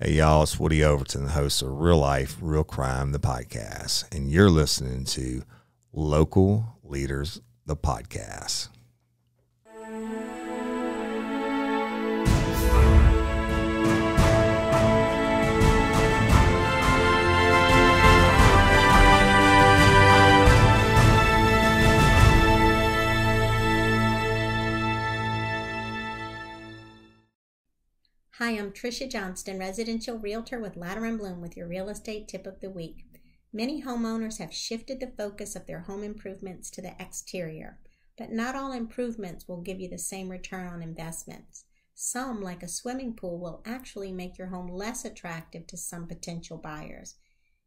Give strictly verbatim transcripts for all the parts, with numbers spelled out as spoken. Hey, y'all, it's Woody Overton, the host of Real Life, Real Crime, the podcast, and you're listening to Local Leaders, the podcast. Hi, I'm Tricia Johnston, residential realtor with Louder and Bloom with your real estate tip of the week. Many homeowners have shifted the focus of their home improvements to the exterior, but not all improvements will give you the same return on investments. Some, like a swimming pool, will actually make your home less attractive to some potential buyers.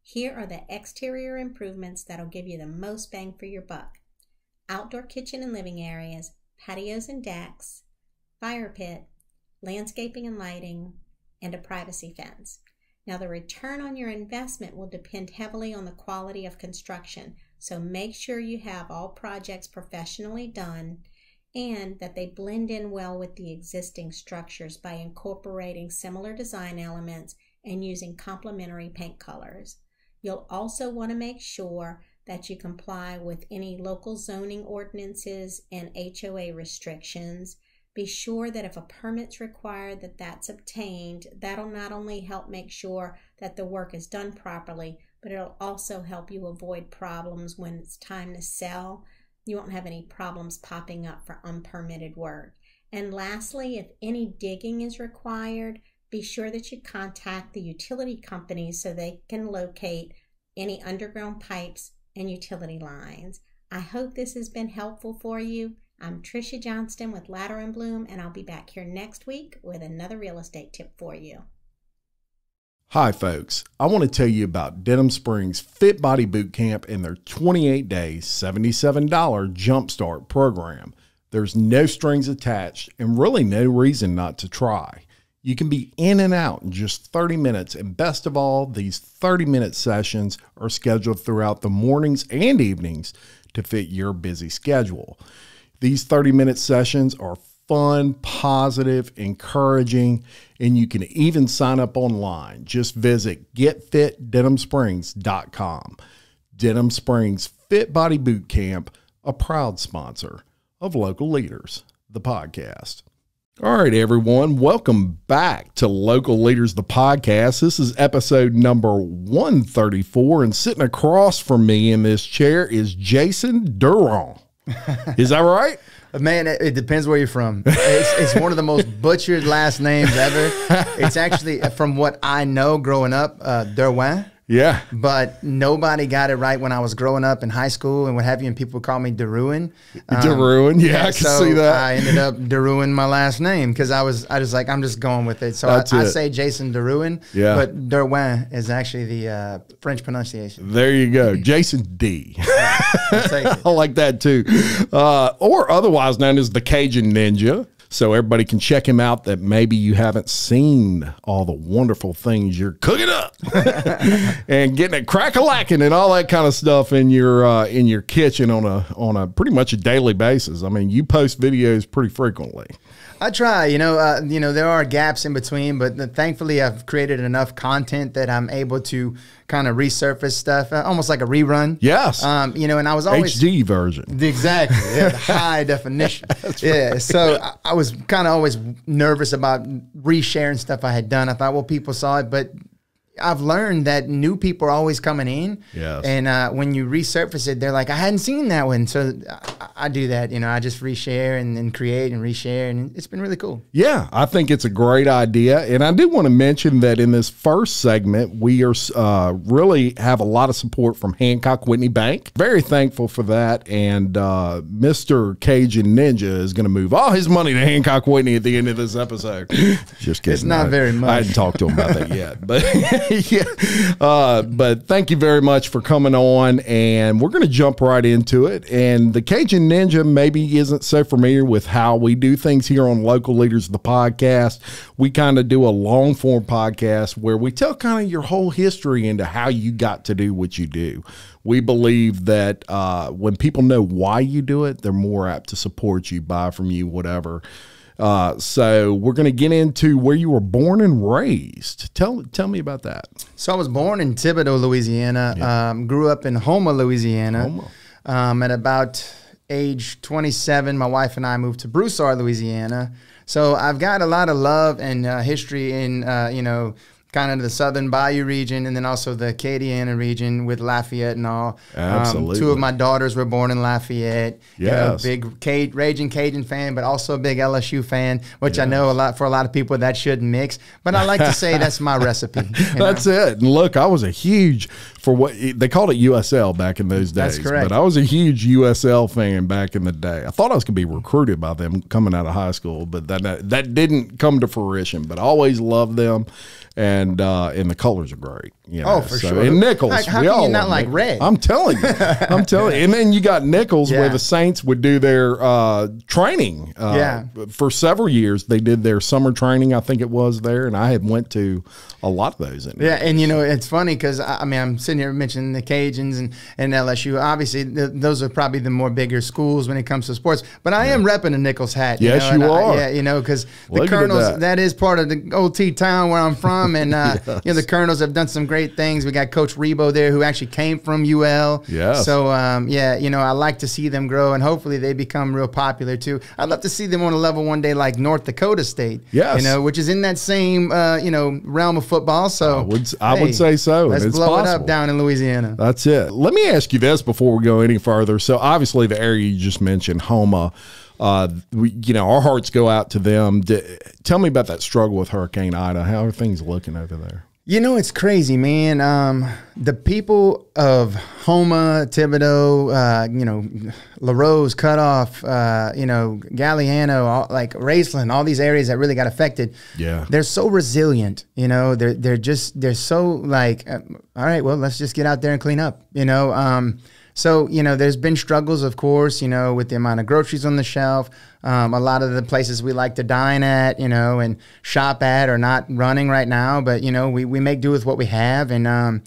Here are the exterior improvements that'll give you the most bang for your buck. Outdoor kitchen and living areas, patios and decks, fire pit, landscaping and lighting, and a privacy fence. Now, the return on your investment will depend heavily on the quality of construction, so make sure you have all projects professionally done and that they blend in well with the existing structures by incorporating similar design elements and using complementary paint colors. You'll also want to make sure that you comply with any local zoning ordinances and H O A restrictions. Be sure that if a permit's required, that that's obtained. That'll not only help make sure that the work is done properly, but it'll also help you avoid problems when it's time to sell. You won't have any problems popping up for unpermitted work. And lastly, if any digging is required, be sure that you contact the utility company so they can locate any underground pipes and utility lines. I hope this has been helpful for you. I'm Tricia Johnston with Louder and Bloom, and I'll be back here next week with another real estate tip for you. Hi, folks. I want to tell you about Denham Springs Fit Body Boot Camp and their twenty-eight day, seventy-seven dollar Jumpstart program. There's no strings attached and really no reason not to try. You can be in and out in just thirty minutes, and best of all, these thirty minute sessions are scheduled throughout the mornings and evenings to fit your busy schedule. These thirty minute sessions are fun, positive, encouraging, and you can even sign up online. Just visit Get Fit Denham Springs dot com. Denham Springs Fit Body Boot Camp, a proud sponsor of Local Leaders, the podcast. All right, everyone, welcome back to Local Leaders, the podcast. This is episode number one thirty-four, and sitting across from me in this chair is Jason Derouen. Is that right? Man, it, it depends where you're from. It's, it's one of the most butchered last names ever. It's actually, from what I know growing up, uh, Derouen. Yeah. But nobody got it right when I was growing up in high school and what have you, and people call me Derouen. Um, Derouen, yeah, I can so see that. I ended up Derouen my last name because I was I just like, I'm just going with it. So I, it. I say Jason Derouen, yeah. But Derouen is actually the uh, French pronunciation. There you go. Jason D. I like that too. Uh, or otherwise known as the Cajun Ninja. So everybody can check him out that maybe you haven't seen all the wonderful things you're cooking up and getting it crack-a-lacking and all that kind of stuff in your uh, in your kitchen on a on a pretty much a daily basis. I mean, you post videos pretty frequently. I try, you know, uh, you know, there are gaps in between, but the, thankfully I've created enough content that I'm able to kind of resurface stuff, uh, almost like a rerun. Yes. Um, you know, and I was always H D version. Exactly. Yeah, the high definition. That's yeah. Right. So I, I was kind of always nervous about resharing stuff I had done. I thought, well, people saw it, but I've learned that new people are always coming in. Yes. And uh, when you resurface it, they're like, I hadn't seen that one. So I, I do that. You know, I just reshare and, and create and reshare. And it's been really cool. Yeah, I think it's a great idea. And I do want to mention that in this first segment, we are uh, really have a lot of support from Hancock Whitney Bank. Very thankful for that. And uh, Mister Cajun Ninja is going to move all his money to Hancock Whitney at the end of this episode. Just kidding. It's not I, very much. I hadn't talked to him about that yet. But... yeah, uh, but thank you very much for coming on, and we're going to jump right into it. And the Cajun Ninja maybe isn't so familiar with how we do things here on Local Leaders, the podcast. We kind of do a long form podcast where we tell kind of your whole history into how you got to do what you do. We believe that uh, when people know why you do it, they're more apt to support you, buy from you, whatever. Uh, so we're going to get into where you were born and raised. Tell tell me about that. So I was born in Thibodaux, Louisiana. Yeah. Um, grew up in Houma, Louisiana. Houma. Um, at about age twenty-seven, my wife and I moved to Broussard, Louisiana. So I've got a lot of love and uh, history in, uh, you know, kind of the southern Bayou region, and then also the Acadiana region with Lafayette and all. Absolutely. Um, two of my daughters were born in Lafayette. Yes. You know, big Cajun, raging Cajun fan, but also a big L S U fan, which yes. I know a lot for a lot of people that shouldn't mix. But I like to say that's my recipe. That's know? It. And look, I was a huge for what they called it U S L back in those days. That's correct. But I was a huge U S L fan back in the day. I thought I was going to be recruited by them coming out of high school, but that that, that didn't come to fruition. But I always loved them. And uh, and the colors are great. You know? Oh, for so, sure. And Nichols. Like, how we can all you not like Nichols. Red? I'm telling you. I'm telling you. And then you got Nichols yeah. where the Saints would do their uh, training. Uh, yeah. For several years, they did their summer training, I think it was there. And I had went to a lot of those. In yeah, and, you know, it's funny because, I, I mean, I'm sitting here mentioning the Cajuns and, and L S U. Obviously, th those are probably the more bigger schools when it comes to sports. But I yeah. am repping a Nichols hat. You yes, know? you and are. I, yeah, you know, because the Colonels, that. that is part of the old T-Town where I'm from. And, uh, yes. you know, the Colonels have done some great things. We got Coach Rebo there who actually came from U L. Yeah. So, um, yeah, you know, I like to see them grow, and hopefully they become real popular, too. I'd love to see them on a level one day like North Dakota State, yes. you know, which is in that same, uh, you know, realm of football. So I would, I hey, would say so. Let's it's blow possible. it up down in Louisiana. That's it. Let me ask you this before we go any further. So, obviously, the area you just mentioned, Houma. Uh, we, you know, our hearts go out to them. D tell me about that struggle with Hurricane Ida. How are things looking over there? You know, it's crazy, man. Um, the people of Houma, Thibodaux, uh, you know, La Rose, Cutoff, uh, you know, Galliano, all, like Raceland, all these areas that really got affected. Yeah. They're so resilient, you know, they're, they're just, they're so like, uh, all right, well, let's just get out there and clean up, you know, um, so, you know, there's been struggles, of course, you know, with the amount of groceries on the shelf. Um, a lot of the places we like to dine at, you know, and shop at are not running right now. But, you know, we, we make do with what we have. And, um,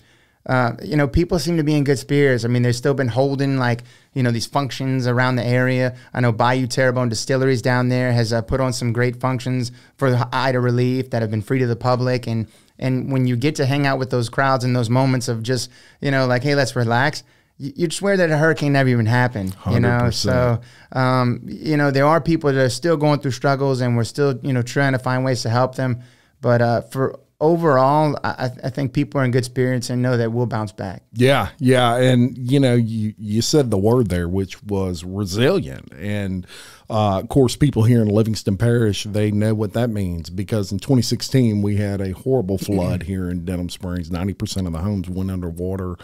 uh, you know, people seem to be in good spirits. I mean, they've still been holding, like, you know, these functions around the area. I know Bayou Terrebonne Distilleries down there has uh, put on some great functions for Ida relief that have been free to the public. And, and when you get to hang out with those crowds in those moments of just, you know, like, hey, let's relax. You'd swear that a hurricane never even happened, you know? one hundred percent. So, um, you know, there are people that are still going through struggles, and we're still, you know, trying to find ways to help them. But uh, for overall, I, I think people are in good spirits and know that we'll bounce back. Yeah, yeah. And, you know, you, you said the word there, which was resilient. And, uh, of course, people here in Livingston Parish, they know what that means, because in twenty sixteen, we had a horrible flood here in Denham Springs. ninety percent of the homes went underwater.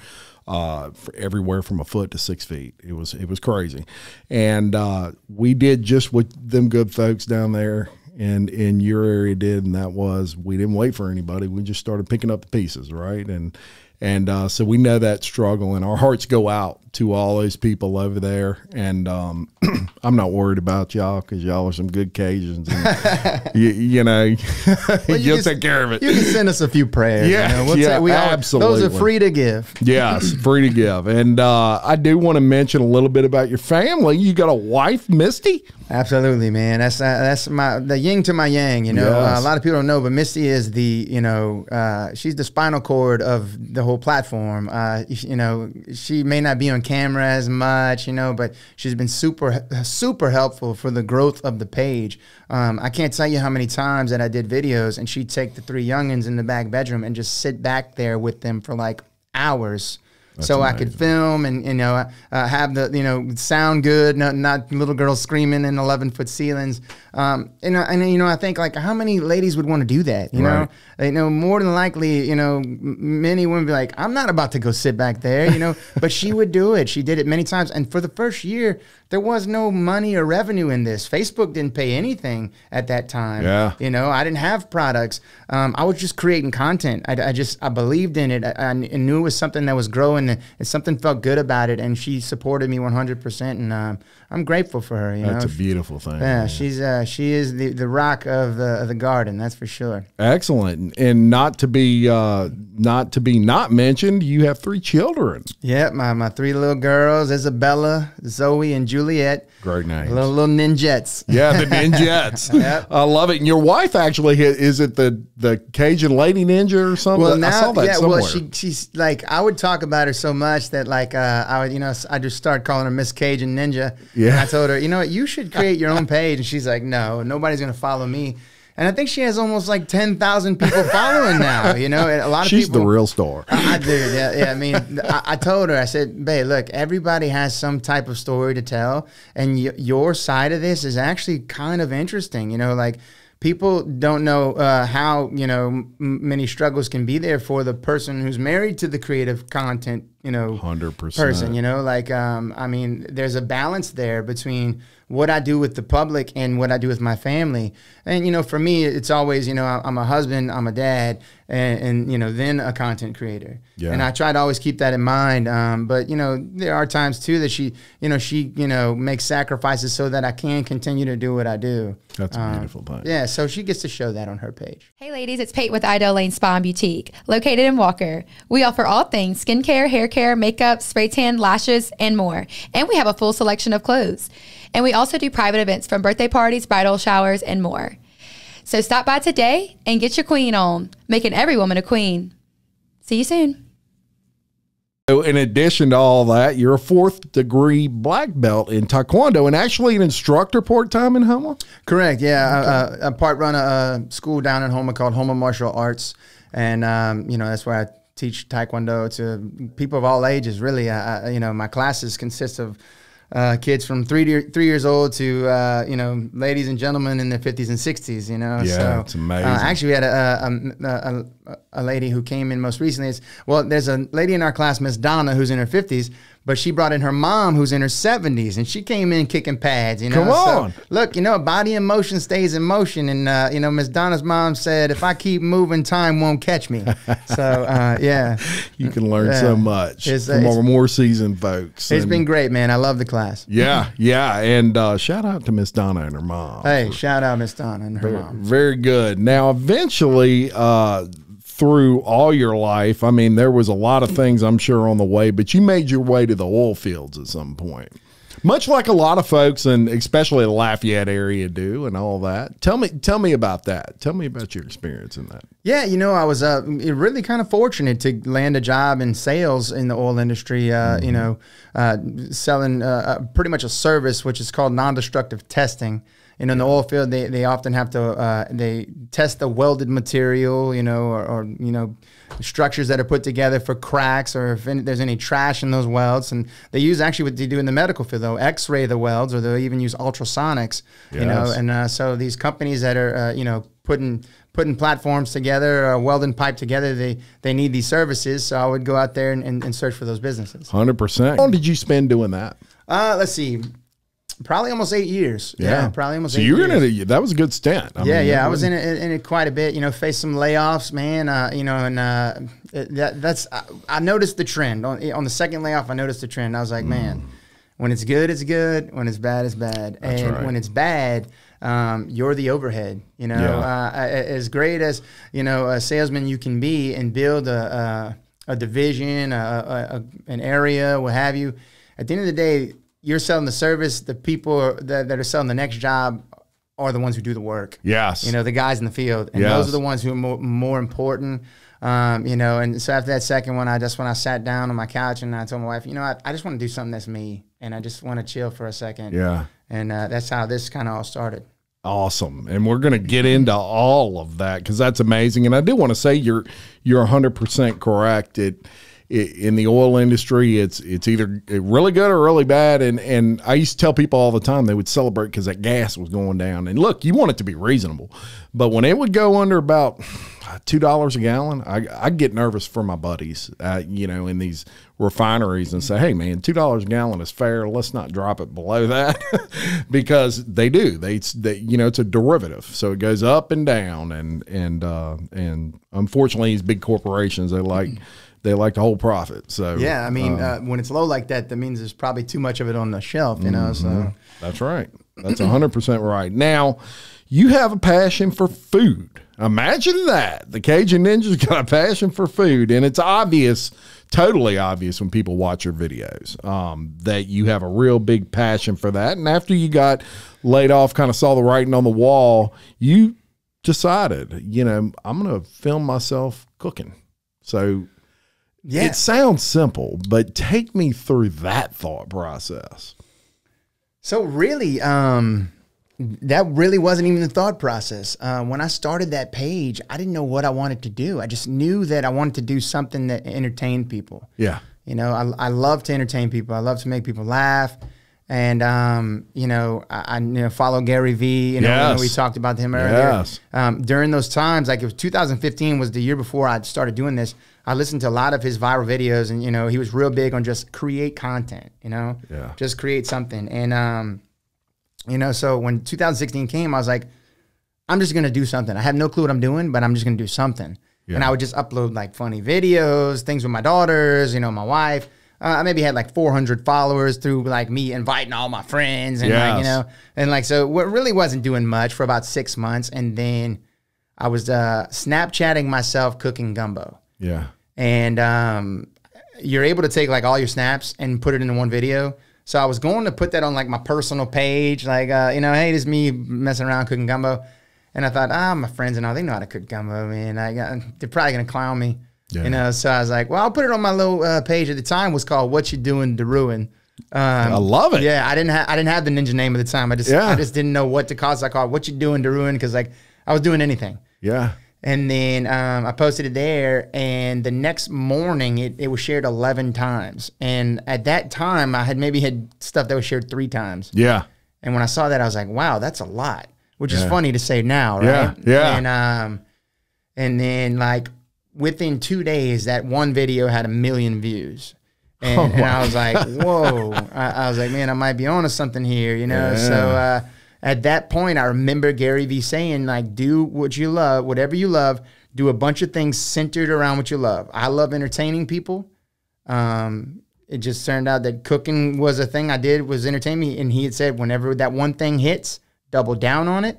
Uh, for everywhere from a foot to six feet. It was, it was crazy. And, uh, we did just what them good folks down there and in your area did. And that was, we didn't wait for anybody. We just started picking up the pieces. Right. And, and, uh, so we know that struggle, and our hearts go out to all those people over there. And, um, I'm not worried about y'all, cause y'all are some good Cajuns. And you, you know, well, you'll you take care of it. You can send us a few prayers. Yeah. You know? We'll yeah we absolutely. Are, those are free to give. Yes. Free to give. And, uh, I do want to mention a little bit about your family. You got a wife, Misty? Absolutely, man. That's, uh, that's my, the yin to my yang, you know, yes. uh, a lot of people don't know, but Misty is the, you know, uh, she's the spinal cord of the whole platform. Uh, you know, she may not be on camera as much, you know, but she's been super, super helpful for the growth of the page. Um, I can't tell you how many times that I did videos and she'd take the three youngins in the back bedroom and just sit back there with them for like hours. That's so amazing. I could film and, you know, uh, have the, you know, sound good, not, not little girls screaming in eleven foot ceilings. Um, and, and, you know, I think, like, how many ladies would want to do that? You right. know, you know, more than likely, you know, many women be like, I'm not about to go sit back there, you know, but she would do it. She did it many times. And for the first year, there was no money or revenue in this. Facebook didn't pay anything at that time. Yeah. You know, I didn't have products. Um, I was just creating content. I, I just, I believed in it. I, I knew it was something that was growing and it, something felt good about it, and she supported me one hundred percent, and um, I'm grateful for her. You that's know? a beautiful thing. Yeah, man. she's uh, she is the the rock of the of the garden, that's for sure. Excellent, and not to be uh, not to be not mentioned, you have three children. Yeah, my my three little girls, Isabella, Zoe, and Juliet. Great names. Little little ninjettes. Yeah, the ninjettes. Yep. I love it. And your wife actually is it the the Cajun Lady Ninja or something? Well, now, I saw that yeah, somewhere. Well, she she's like I would talk about her so much that like uh, I would you know I just started calling her Miss Cajun Ninja. Yeah. And I told her, you know what, you should create your own page, and she's like, no, nobody's gonna follow me. And I think she has almost like ten thousand people following now, you know, and a lot of She's people. She's the real star. I, I do, yeah, yeah. I mean, I, I told her, I said, babe, look, everybody has some type of story to tell, and y your side of this is actually kind of interesting, you know, like people don't know uh, how, you know, m many struggles can be there for the person who's married to the creative content, you know, one hundred percent. Person, you know, like, um, I mean, there's a balance there between what I do with the public and what I do with my family. And, you know, for me, it's always, you know, I'm a husband, I'm a dad, and, and you know, then a content creator. Yeah. And I try to always keep that in mind. Um, but, you know, there are times, too, that she, you know, she, you know, makes sacrifices so that I can continue to do what I do. That's a beautiful um, thing. Yeah, so she gets to show that on her page. Hey, ladies, it's Pate with Aydell Lane Spa and Boutique, located in Walker. We offer all things skincare, hair care, makeup, spray tan, lashes, and more. And we have a full selection of clothes. And we also do private events from birthday parties, bridal showers, and more. So stop by today and get your queen on, making every woman a queen. See you soon. So in addition to all that, you're a fourth degree black belt in Taekwondo and actually an instructor part-time in Houma? Correct, yeah. Okay. I, I, I part-run a, a school down in Houma called Houma Martial Arts. And, um, you know, that's where I teach Taekwondo to people of all ages, really. I, I, you know, my classes consist of Uh, kids from three to, three years old to uh, you know, ladies and gentlemen in their fifties and sixties. You know, yeah, so, it's amazing. Uh, actually, we had a a, a a lady who came in most recently. It's, well, there's a lady in our class, Miss Donna, who's in her fifties, but she brought in her mom, who's in her seventies, and she came in kicking pads. You know, come on. So, look, you know, body in motion stays in motion, and uh, you know, Miss Donna's mom said, "If I keep moving, time won't catch me." So uh, yeah, you can learn yeah. so much it's, uh, from it's, more seasoned folks. It's and, been great, man. I love the class. Yeah, yeah, and uh, shout out to Miss Donna and her mom. Hey, for, shout out Miss Donna and her very, mom. Very good. Now, eventually, uh, through all your life, I mean, there was a lot of things, I'm sure, on the way, but you made your way to the oil fields at some point, much like a lot of folks, and especially the Lafayette area do, and all that. Tell me, tell me about that. Tell me about your experience in that. Yeah, you know, I was uh, really kind of fortunate to land a job in sales in the oil industry. Uh, mm-hmm. You know, uh, selling uh, pretty much a service which is called non-destructive testing. You know, in the oil field, they they often have to uh, they test the welded material, you know, or, or you know, structures that are put together for cracks, or if any, there's any trash in those welds. And they use actually what they do in the medical field, they'll X-ray the welds, or they'll even use ultrasonics. Yes. You know, and uh, so these companies that are uh, you know, putting putting platforms together, or welding pipe together, they they need these services. So I would go out there and, and, and search for those businesses. one hundred percent. How long did you spend doing that? Uh, let's see. Probably almost eight years. Yeah, yeah probably almost. So eight you were years. in it. That was a good stint. I yeah, mean, yeah. I was in it, in it quite a bit. You know, faced some layoffs, man. Uh, you know, and uh, that, that's I, I noticed the trend on on the second layoff. I noticed the trend. I was like, mm. man, when it's good, it's good. When it's bad, it's bad. That's and right. when it's bad, um, you're the overhead. You know, yeah. uh, as great as you know a salesman you can be and build a a, a division, a, a, an area, what have you. At the end of the day, you're selling the service. The people that, that are selling the next job are the ones who do the work. Yes. You know, the guys in the field. And yes. those are the ones who are more, more important, um, you know. And so after that second one, I just when I sat down on my couch and I told my wife, you know, I, I just want to do something that's me. And I just want to chill for a second. Yeah. And uh, that's how this kind of all started. Awesome. And we're going to get into all of that because that's amazing. And I do want to say you're you're one hundred percent correct. It, In the oil industry, it's it's either really good or really bad. And, and I used to tell people all the time they would celebrate because that gas was going down. And look, you want it to be reasonable. But when it would go under about two dollars a gallon, I, I'd get nervous for my buddies, uh, you know, in these refineries and say, hey, man, two dollars a gallon is fair. Let's not drop it below that because they do. They, they, you know, it's a derivative. So it goes up and down. And, and, uh, and unfortunately, these big corporations, they like they like to hold profit. So yeah, I mean, uh, uh, when it's low like that, that means there's probably too much of it on the shelf, you know. Mm-hmm. So that's right. That's one hundred percent right. Now, you have a passion for food. Imagine that. The Cajun Ninja's got a passion for food, and it's obvious, totally obvious when people watch your videos, um, that you have a real big passion for that. And after you got laid off, kind of saw the writing on the wall, you decided, you know, I'm going to film myself cooking. So yeah, it sounds simple, but take me through that thought process. So really, um, that really wasn't even the thought process. Uh, when I started that page, I didn't know what I wanted to do. I just knew that I wanted to do something that entertained people. Yeah. You know, I, I love to entertain people. I love to make people laugh. And, um, you know, I, I you know, follow Gary Vee. You know, yes. We talked about him earlier. Yes. Um, during those times, like it was two thousand fifteen was the year before I started doing this. I listened to a lot of his viral videos, and, you know, he was real big on just create content, you know, yeah. just create something. And, um, you know, so when two thousand sixteen came, I was like, I'm just going to do something. I have no clue what I'm doing, but I'm just going to do something. Yeah. And I would just upload like funny videos, things with my daughters, you know, my wife. Uh, I maybe had like four hundred followers through like me inviting all my friends and yes. like, you know, and like, so what really wasn't doing much for about six months. And then I was uh, Snapchatting myself cooking gumbo. Yeah. And um, you're able to take like all your snaps and put it into one video. So I was going to put that on like my personal page, like, uh, you know, hey, this is me messing around cooking gumbo. And I thought, ah, my friends and all, they know how to cook gumbo, man. I got, they're probably going to clown me, yeah. you know? So I was like, well, I'll put it on my little uh, page at the time was called What You Doing Derouen. Um, I love it. Yeah. I didn't have, I didn't have the ninja name at the time. I just, yeah. I just didn't know what to call it. So I called What You Doing Derouen. Cause like I was doing anything. Yeah. And then um, I posted it there, and the next morning it, it was shared eleven times. And at that time, I had maybe had stuff that was shared three times. Yeah. And when I saw that, I was like, wow, that's a lot, which yeah. is funny to say now, right? Yeah, yeah. And, um, and then, like, within two days, that one video had a million views. And, oh, and I was like, whoa. I, I was like, man, I might be onto something here, you know? Yeah. So, uh at that point, I remember Gary Vee saying, like, do what you love, whatever you love, do a bunch of things centered around what you love. I love entertaining people. Um, it just turned out that cooking was a thing I did, was entertain me. And he had said, whenever that one thing hits, double down on it.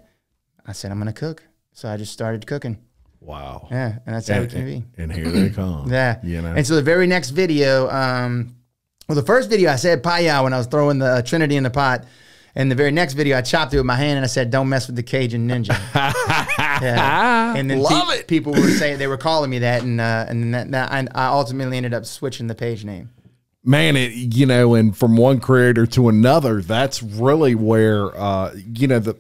I said, I'm going to cook. So I just started cooking. Wow. Yeah, and that's how it can be. And here they come. Yeah. You know? And so the very next video, um, well, the first video I said Pi-YAHHH when I was throwing the uh, Trinity in the pot. And the very next video, I chopped it with my hand, and I said, "Don't mess with the Cajun Ninja." Yeah. And then Love pe it. people were saying they were calling me that, and uh, and that, that I, I ultimately ended up switching the page name. Man, it you know, and from one creator to another, that's really where uh, you know the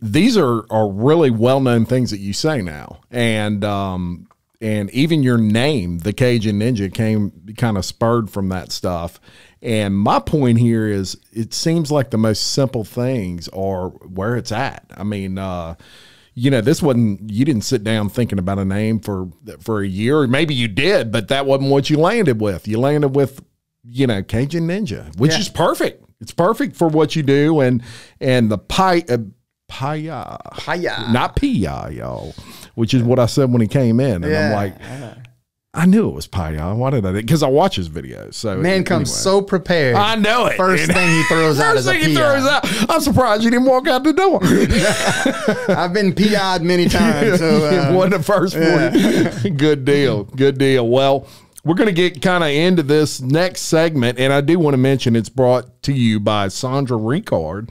these are are really well known things that you say now, and um, and even your name, the Cajun Ninja, came kind of spurred from that stuff. And my point here is it seems like the most simple things are where it's at. I mean, uh, you know, this wasn't, you didn't sit down thinking about a name for, for a year, or maybe you did, but that wasn't what you landed with. You landed with, you know, Cajun Ninja, which yeah. is perfect. It's perfect for what you do. And, and the pie, uh, Pi-YAHHH, Pi-YAHHH, not Pi-YAHHH, y'all, which is what I said when he came in. And yeah. I'm like, yeah. I knew it was Pi-YAHHH. Why did I? Because I watch his videos. So man it, comes anyway. so prepared. I know it. First thing he throws out is a Pi-YAHHH. I'm surprised you didn't walk out the door. I've been Pi-YAHHH'd many times. So, uh, it wasn't the first yeah. one. Good deal. Good deal. Well, we're going to get kind of into this next segment, and I do want to mention it's brought to you by Sondra Richard.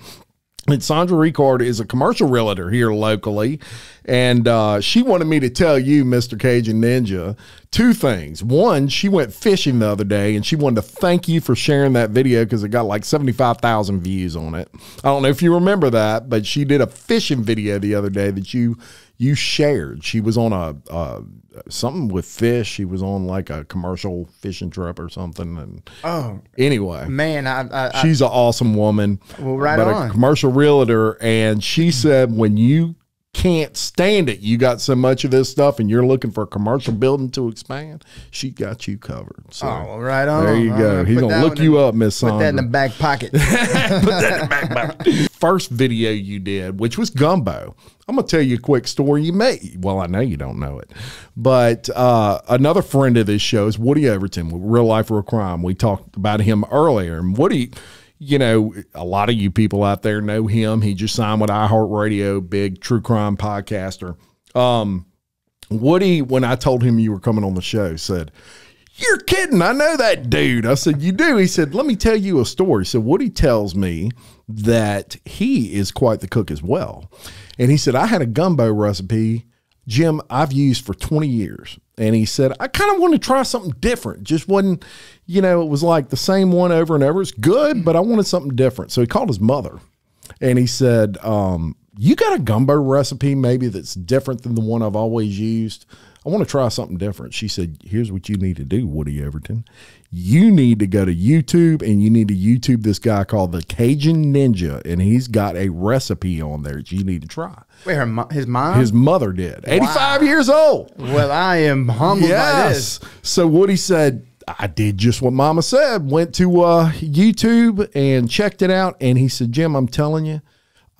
And Sondra Richard is a commercial realtor here locally, and uh, she wanted me to tell you, Mister Cajun Ninja, two things. One, she went fishing the other day, and she wanted to thank you for sharing that video because it got like seventy-five thousand views on it. I don't know if you remember that, but she did a fishing video the other day that you you shared. She was on a uh, something with fish. She was on like a commercial fishing trip or something. And oh, anyway, man, I, I, she's an awesome woman. Well, right but on. A commercial realtor, and she said when you can't stand it. You got so much of this stuff and you're looking for a commercial building to expand, she got you covered. So oh, right on. There you go. Right, he's going to look you in, up, Miss Sondra. Put that in the back pocket. Put that in the back pocket. First video you did, which was gumbo. I'm going to tell you a quick story. You may, well, I know you don't know it, but uh, another friend of this show is Woody Overton with Real Life, Real Crime. We talked about him earlier, and Woody, you know, a lot of you people out there know him. He just signed with iHeartRadio, big true crime podcaster. Um, Woody, when I told him you were coming on the show, said, "You're kidding. I know that dude." I said, "You do?" He said, "Let me tell you a story." So Woody tells me that he is quite the cook as well. And he said, "I had a gumbo recipe, Jim, I've used for twenty years. And he said, I kind of want to try something different. Just wasn't, you know, it was like the same one over and over. It's good, but I wanted something different." So he called his mother and he said, um, "You got a gumbo recipe maybe that's different than the one I've always used? I want to try something different." She said, "Here's what you need to do, Woody Overton. You need to go to YouTube and you need to YouTube this guy called the Cajun Ninja, and he's got a recipe on there that you need to try." Wait, her mo his mom? His mother did. Wow. eighty-five years old. Well, I am humbled yes. by this. So Woody said, "I did just what Mama said, went to uh, YouTube and checked it out." And he said, "Jim, I'm telling you,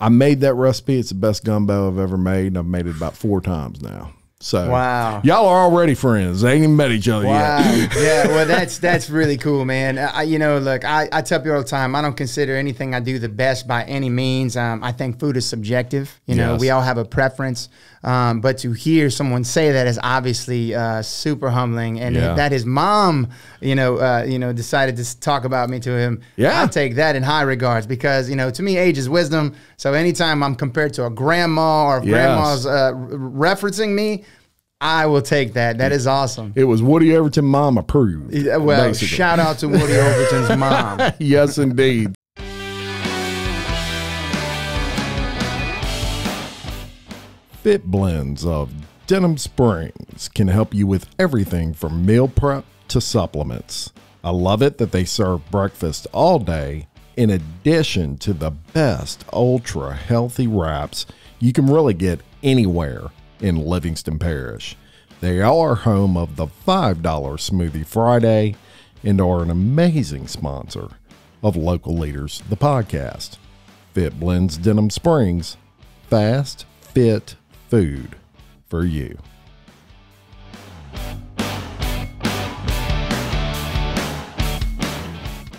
I made that recipe. It's the best gumbo I've ever made, and I've made it about four times now." So wow, y'all are already friends. They ain't even met each other wow. yet. Yeah, well, that's that's really cool, man. I, you know, look, I, I tell people all the time, I don't consider anything I do the best by any means. Um, I think food is subjective. You know, yes. we all have a preference. Um, but to hear someone say that is obviously uh, super humbling, and yeah. that his mom, you know, uh, you know, decided to talk about me to him. Yeah, I take that in high regards because you know, to me, age is wisdom. So anytime I'm compared to a grandma or if yes. grandma's uh, referencing me, I will take that. That is awesome. It was Woody Overton mom approved. Yeah, well, basically. Shout out to Woody Overton's mom. Yes, indeed. Fit Blends of Denham Springs can help you with everything from meal prep to supplements. I love it that they serve breakfast all day in addition to the best ultra healthy wraps you can really get anywhere in Livingston Parish. They are home of the five dollar Smoothie Friday and are an amazing sponsor of Local Leaders, the podcast. Fit Blends Denham Springs, fast, fit, food for you.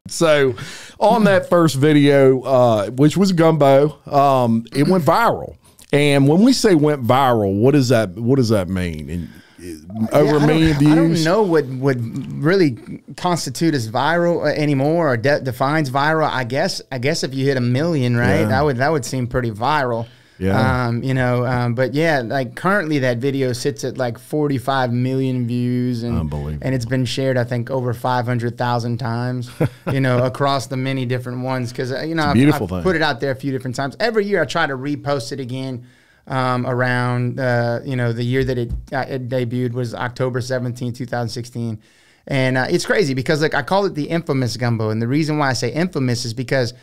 So on that first video, uh, which was gumbo, um, it went viral. And when we say went viral, what does that, what does that mean? And, over yeah, a million views. I don't know what would really constitute as viral anymore, or de defines viral. I guess. I guess if you hit a million, right? Yeah. That would that would seem pretty viral. Yeah. Um, you know, um, but yeah, like currently that video sits at like forty-five million views, and Unbelievable. And it's been shared, I think, over five hundred thousand times, you know, across the many different ones. Cause you know, I've, beautiful I've put it out there a few different times. Every year I try to repost it again, um, around, uh, you know, the year that it, uh, it debuted was October seventeenth, two thousand sixteen. And, uh, it's crazy because like I call it the infamous gumbo. And the reason why I say infamous is because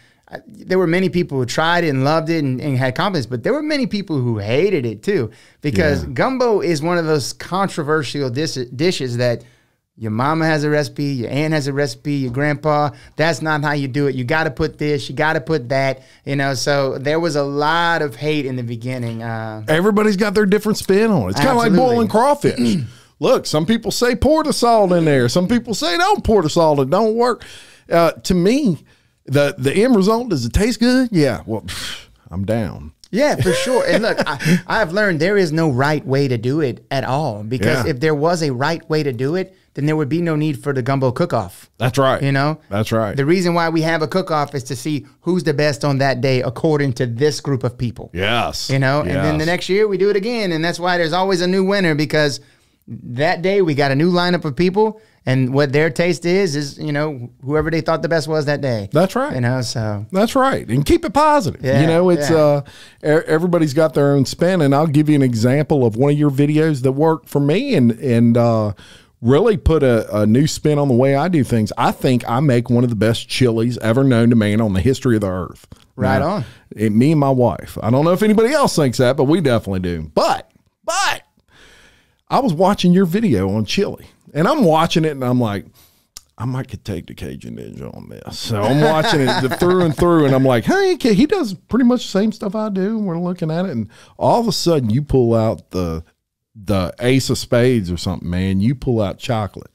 there were many people who tried it and loved it and, and had confidence, but there were many people who hated it too, because yeah. gumbo is one of those controversial dish dishes that your mama has a recipe, your aunt has a recipe, your grandpa, that's not how you do it. You got to put this, you got to put that, you know, so there was a lot of hate in the beginning. Uh, Everybody's got their different spin on it. It's kind of like boiling crawfish. Look, some people say pour the salt in there. Some people say don't pour the salt. It don't work. Uh, to me, The the end result, does it taste good? Yeah, well, pff, I'm down. Yeah, for sure. And look, I, I've learned there is no right way to do it at all, because yeah. if there was a right way to do it, then there would be no need for the gumbo cook-off. That's right. You know? That's right. The reason why we have a cook-off is to see who's the best on that day according to this group of people. Yes. You know? Yes. And then the next year we do it again, and that's why there's always a new winner, because that day we got a new lineup of people, and what their taste is, is, you know, whoever they thought the best was that day. That's right. You know, so. That's right. And keep it positive. Yeah, you know, it's, yeah. uh, everybody's got their own spin. And I'll give you an example of one of your videos that worked for me and, and, uh, really put a, a new spin on the way I do things. I think I make one of the best chilies ever known to man on the history of the earth. Right now, on. It, me and my wife. I don't know if anybody else thinks that, but we definitely do. But, but I was watching your video on chili, and I'm watching it, and I'm like, I might could take the Cajun Ninja on this. So I'm watching it through and through, and I'm like, hey, he does pretty much the same stuff I do. And we're looking at it, and all of a sudden you pull out the the ace of spades or something, man. You pull out chocolate,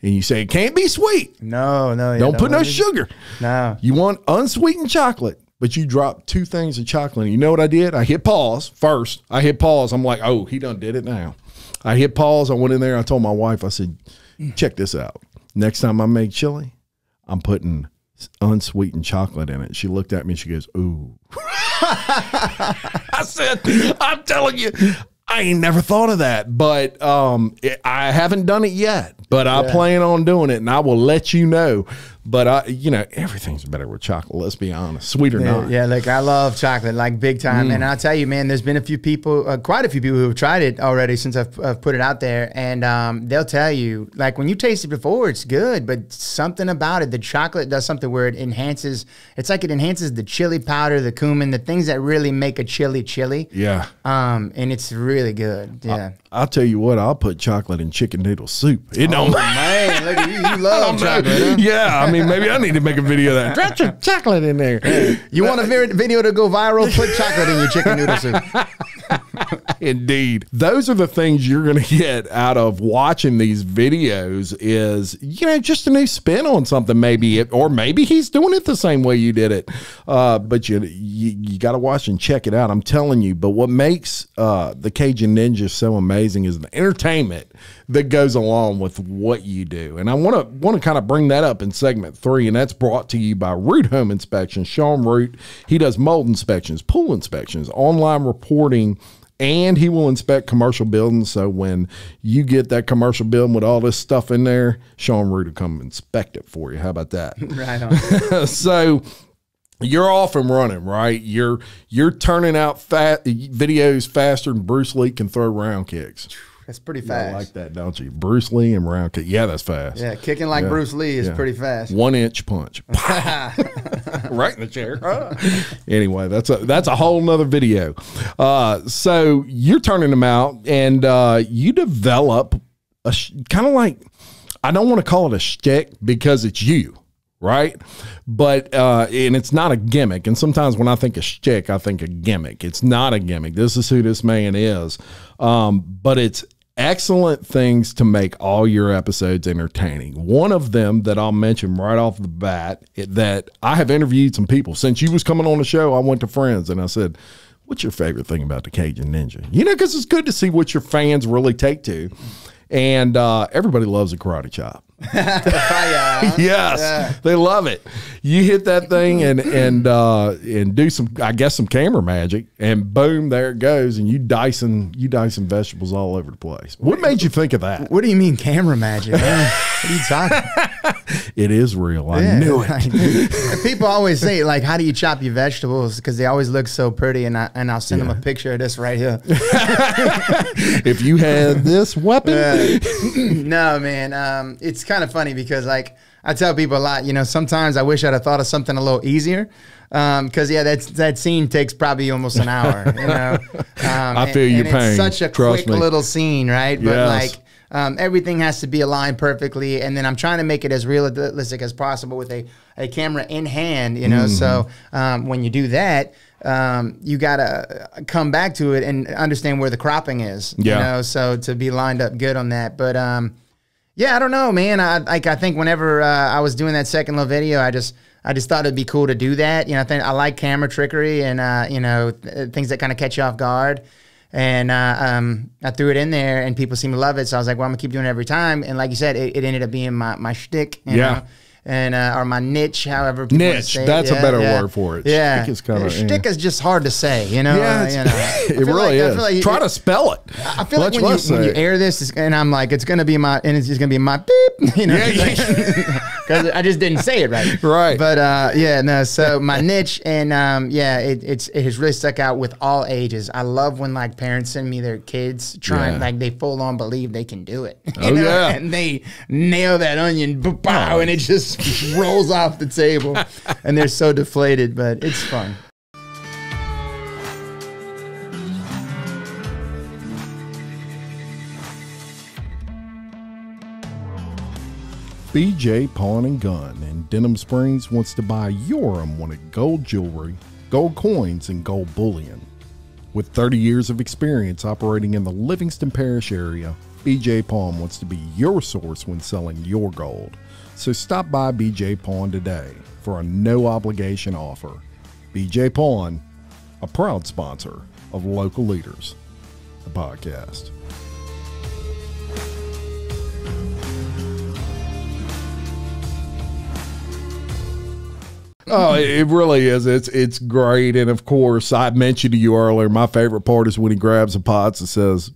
and you say, it can't be sweet. No, no. Yeah, don't, don't put no sugar. No. You want unsweetened chocolate, but you drop two things of chocolate. And you know what I did? I hit pause first. I hit pause. I'm like, oh, he done did it now. I hit pause. I went in there. I told my wife, I said, check this out. Next time I make chili, I'm putting unsweetened chocolate in it. She looked at me and she goes, ooh. I said, I'm telling you, I ain't never thought of that, but um, it, I haven't done it yet, but yeah. I plan on doing it, and I will let you know. But, I, you know, everything's better with chocolate. Let's be honest. Sweet or yeah, not. Yeah, look, I love chocolate, like big time. Mm. And I'll tell you, man, there's been a few people, uh, quite a few people who have tried it already since I've, I've put it out there. And um, they'll tell you, like, when you taste it before, it's good. But something about it, the chocolate does something where it enhances. It's like it enhances the chili powder, the cumin, the things that really make a chili chili. Yeah. Um, and it's really. Really good, yeah. I, I'll tell you what, I'll put chocolate in chicken noodle soup. It don't, oh, man, look at you, you love chocolate. Huh? Yeah, I mean, maybe I need to make a video of that. Drop your chocolate in there. You want a video to go viral? Put chocolate in your chicken noodle soup. Indeed, those are the things you're going to get out of watching these videos. Is, you know, just a new spin on something, maybe it, or maybe he's doing it the same way you did it. Uh, but you you, you got to watch and check it out. I'm telling you. But what makes uh, the case Cajun Ninja so amazing is the entertainment that goes along with what you do. And I want to want to kind of bring that up in segment three, and that's brought to you by Root Home Inspections. Sean Root, he does mold inspections, pool inspections, online reporting, and he will inspect commercial buildings. So when you get that commercial building with all this stuff in there, Sean Root will come inspect it for you. How about that? Right on. So you're off and running, right? You're you're turning out fat videos faster than Bruce Lee can throw round kicks. That's pretty fast. You like that, don't you? Bruce Lee and round kick. Yeah, that's fast. Yeah, kicking like yeah. Bruce Lee is yeah. pretty fast. One inch punch, right in the chair. Anyway, that's a that's a whole nother video. Uh, so you're turning them out, and uh, you develop a kind of like, I don't want to call it a shtick because it's you. Right. But uh, and it's not a gimmick. And sometimes when I think a shtick, I think a gimmick. It's not a gimmick. This is who this man is. Um, but it's excellent things to make all your episodes entertaining. One of them that I'll mention right off the bat, it, that I have interviewed some people since you was coming on the show. I went to friends and I said, what's your favorite thing about the Cajun Ninja? You know, because it's good to see what your fans really take to. And uh, everybody loves a karate chop. Yes, yeah. They love it. You hit that thing and and uh, and do some, I guess, some camera magic, and boom, there it goes. And you dicing you dicing vegetables all over the place. What made you think of that? What do you mean camera magic? Man? What are you talking? It is real. I yeah, knew it. People always say, like, how do you chop your vegetables? Because they always look so pretty. And I and I'll send yeah. them a picture of this right here. If you had this weapon, uh, no, man, um, it's. kind of funny because, like, I tell people a lot, you know, sometimes I wish I'd have thought of something a little easier. Um, cause yeah, that's, that scene takes probably almost an hour, you know? Um, I feel you, pain. It's such a Trust quick me. little scene, right? Yes. But like, um, everything has to be aligned perfectly. And then I'm trying to make it as realistic as possible with a, a camera in hand, you know? Mm. So, um, when you do that, um, you gotta come back to it and understand where the cropping is, yeah. you know? So to be lined up good on that. But, um, yeah, I don't know, man. I like. I think whenever uh, I was doing that second little video, I just, I just thought it'd be cool to do that. You know, I think I like camera trickery and uh, you know, th things that kind of catch you off guard. And uh, um, I threw it in there, and people seemed to love it. So I was like, well, I'm gonna keep doing it every time. And like you said, it, it ended up being my my shtick. You yeah. know? and uh, or my niche, however people niche. Say that's yeah, a better yeah. word for it. Yeah, shtick is kind of shtick yeah. is just hard to say. You know, yeah, uh, you know. It really like, is. I feel like Try it, to spell it. I feel Much like when, you, when you air this, and I'm like, it's gonna be my, and it's just gonna be my beep. You know, because yeah, yeah. I just didn't say it right. Right. But uh, yeah, no. So my niche, and um, yeah, it, it's it has really stuck out with all ages. I love when like parents send me their kids trying, yeah. like they full on believe they can do it. Oh, you know? Yeah. And they nail that onion, bow, and it just rolls off the table, and they're so deflated, but it's fun. B J Pawn and Gun in Denham Springs wants to buy your unwanted gold jewelry, gold coins, and gold bullion. With thirty years of experience operating in the Livingston Parish area, B J Pawn wants to be your source when selling your gold. So stop by B J Pawn today for a no-obligation offer. B J Pawn, a proud sponsor of Local Leaders, the podcast. Oh, it really is. It's it's great. And, of course, I mentioned to you earlier, my favorite part is when he grabs the pots and says,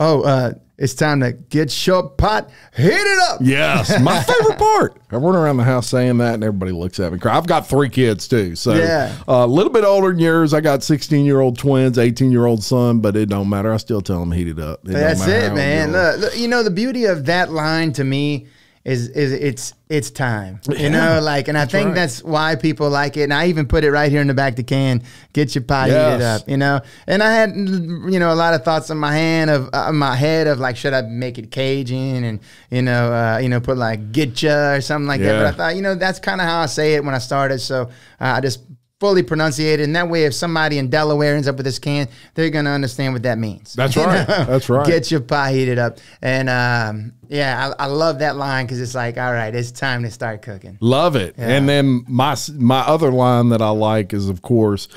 oh, uh, it's time to get your pot, hit it up. Yes, my favorite part. I run around the house saying that, and everybody looks at me. I've got three kids, too. So yeah. uh, a little bit older than yours. I got sixteen-year-old twins, eighteen-year-old son, but it don't matter. I still tell them heat it up. It That's it, man. Look, look, you know, the beauty of that line to me Is is it's it's time, you yeah, know, like, and I that's think right. that's why people like it. And I even put it right here in the back of the can. Get your pot, yes. heated up, you know. And I had, you know, a lot of thoughts in my hand of uh, my head of like, should I make it Cajun and you know, uh, you know, put like getcha or something like yeah. that. But I thought, you know, that's kind of how I say it when I started. So uh, I just fully pronunciated, and that way, if somebody in Delaware ends up with this can, they're gonna understand what that means. That's right. That's right. Get your pie heated up, and um, yeah, I, I love that line because it's like, all right, it's time to start cooking. Love it. Yeah. And then my my other line that I like is, of course,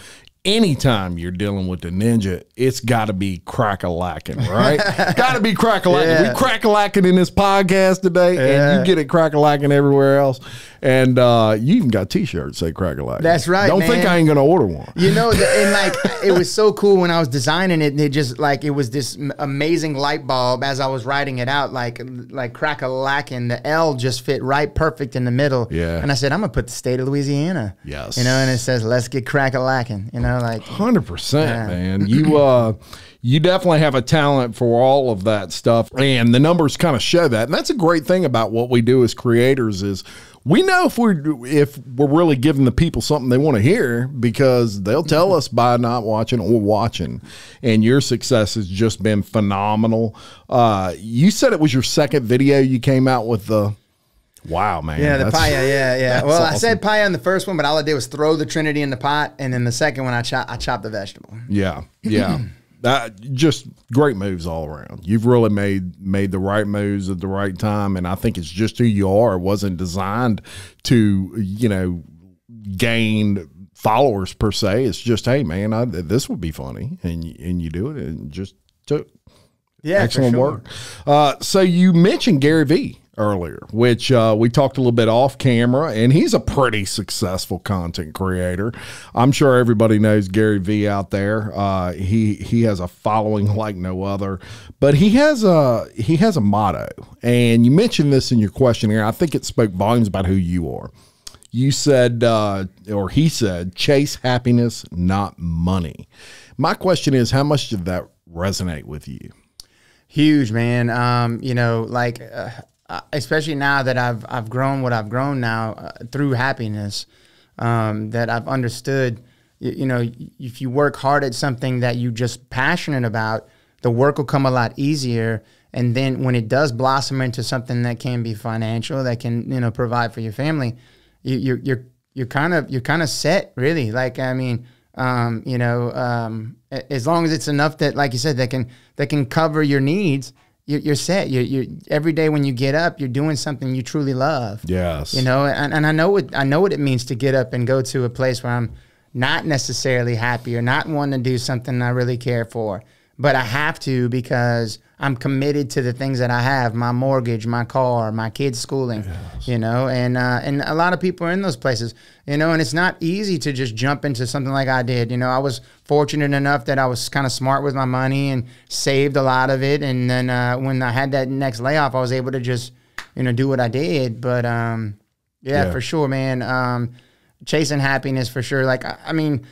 anytime you're dealing with the ninja, it's got to be crack-a-lacking, right? Got to be crack-a-lacking. Yeah. We crack-a-lacking in this podcast today, yeah. and you get it crack-a-lacking everywhere else. And uh, you even got T-shirts that say crack-a-lacking. That's right, Don't man. think I ain't going to order one. You know, the, and like, it was so cool when I was designing it. It just, like, it was this amazing light bulb as I was writing it out, like, like crack-a-lacking. The L just fit right perfect in the middle. Yeah. And I said, I'm going to put the state of Louisiana. Yes. You know, and it says, let's get crack-a-lacking, you know? Like one hundred percent, yeah. man. You uh you definitely have a talent for all of that stuff, and the numbers kind of show that. And that's a great thing about what we do as creators is we know if we're if we're really giving the people something they want to hear, because they'll tell us by not watching or watching. And your success has just been phenomenal. Uh you said it was your second video you came out with. The Wow, man. Yeah, the that's, pie, yeah, yeah. Well, awesome. I said pie on the first one, but all I did was throw the Trinity in the pot, and then the second one, I chop, I chopped the vegetable. Yeah, yeah. That, just great moves all around. You've really made made the right moves at the right time, and I think it's just who you are. It wasn't designed to, you know, gain followers per se. It's just, hey, man, I, this would be funny, and and you do it, and just took yeah, excellent sure. work. Uh, so you mentioned Gary Vee earlier, which uh, we talked a little bit off camera, and he's a pretty successful content creator. I'm sure everybody knows Gary Vee out there. Uh, he he has a following like no other, but he has a he has a motto, and you mentioned this in your questionnaire. I think it spoke volumes about who you are. You said, uh, or he said, chase happiness, not money. My question is, how much did that resonate with you? Huge, man. Um, you know, like. Uh, Uh, especially now that I've I've grown what I've grown now uh, through happiness, um, that I've understood, you, you know, if you work hard at something that you just passionate about, the work will come a lot easier. And then when it does blossom into something that can be financial, that can, you know, provide for your family, you, you're you're you're kind of you're kind of set, really. Like, I mean, um, you know, um, as long as it's enough that, like you said, that can that can cover your needs. You're set. You're, you're every day when you get up, you're doing something you truly love. Yes. You know, and, and I know what I know what it means to get up and go to a place where I'm not necessarily happy or not wanting to do something I really care for, but I have to because I'm committed to the things that I have, my mortgage, my car, my kids' schooling, yes. you know, and, uh, and a lot of people are in those places, you know, and it's not easy to just jump into something like I did. You know, I was fortunate enough that I was kind of smart with my money and saved a lot of it. And then uh, when I had that next layoff, I was able to just, you know, do what I did. But um, yeah, yeah, for sure, man. Um, chasing happiness for sure. Like, I, I mean,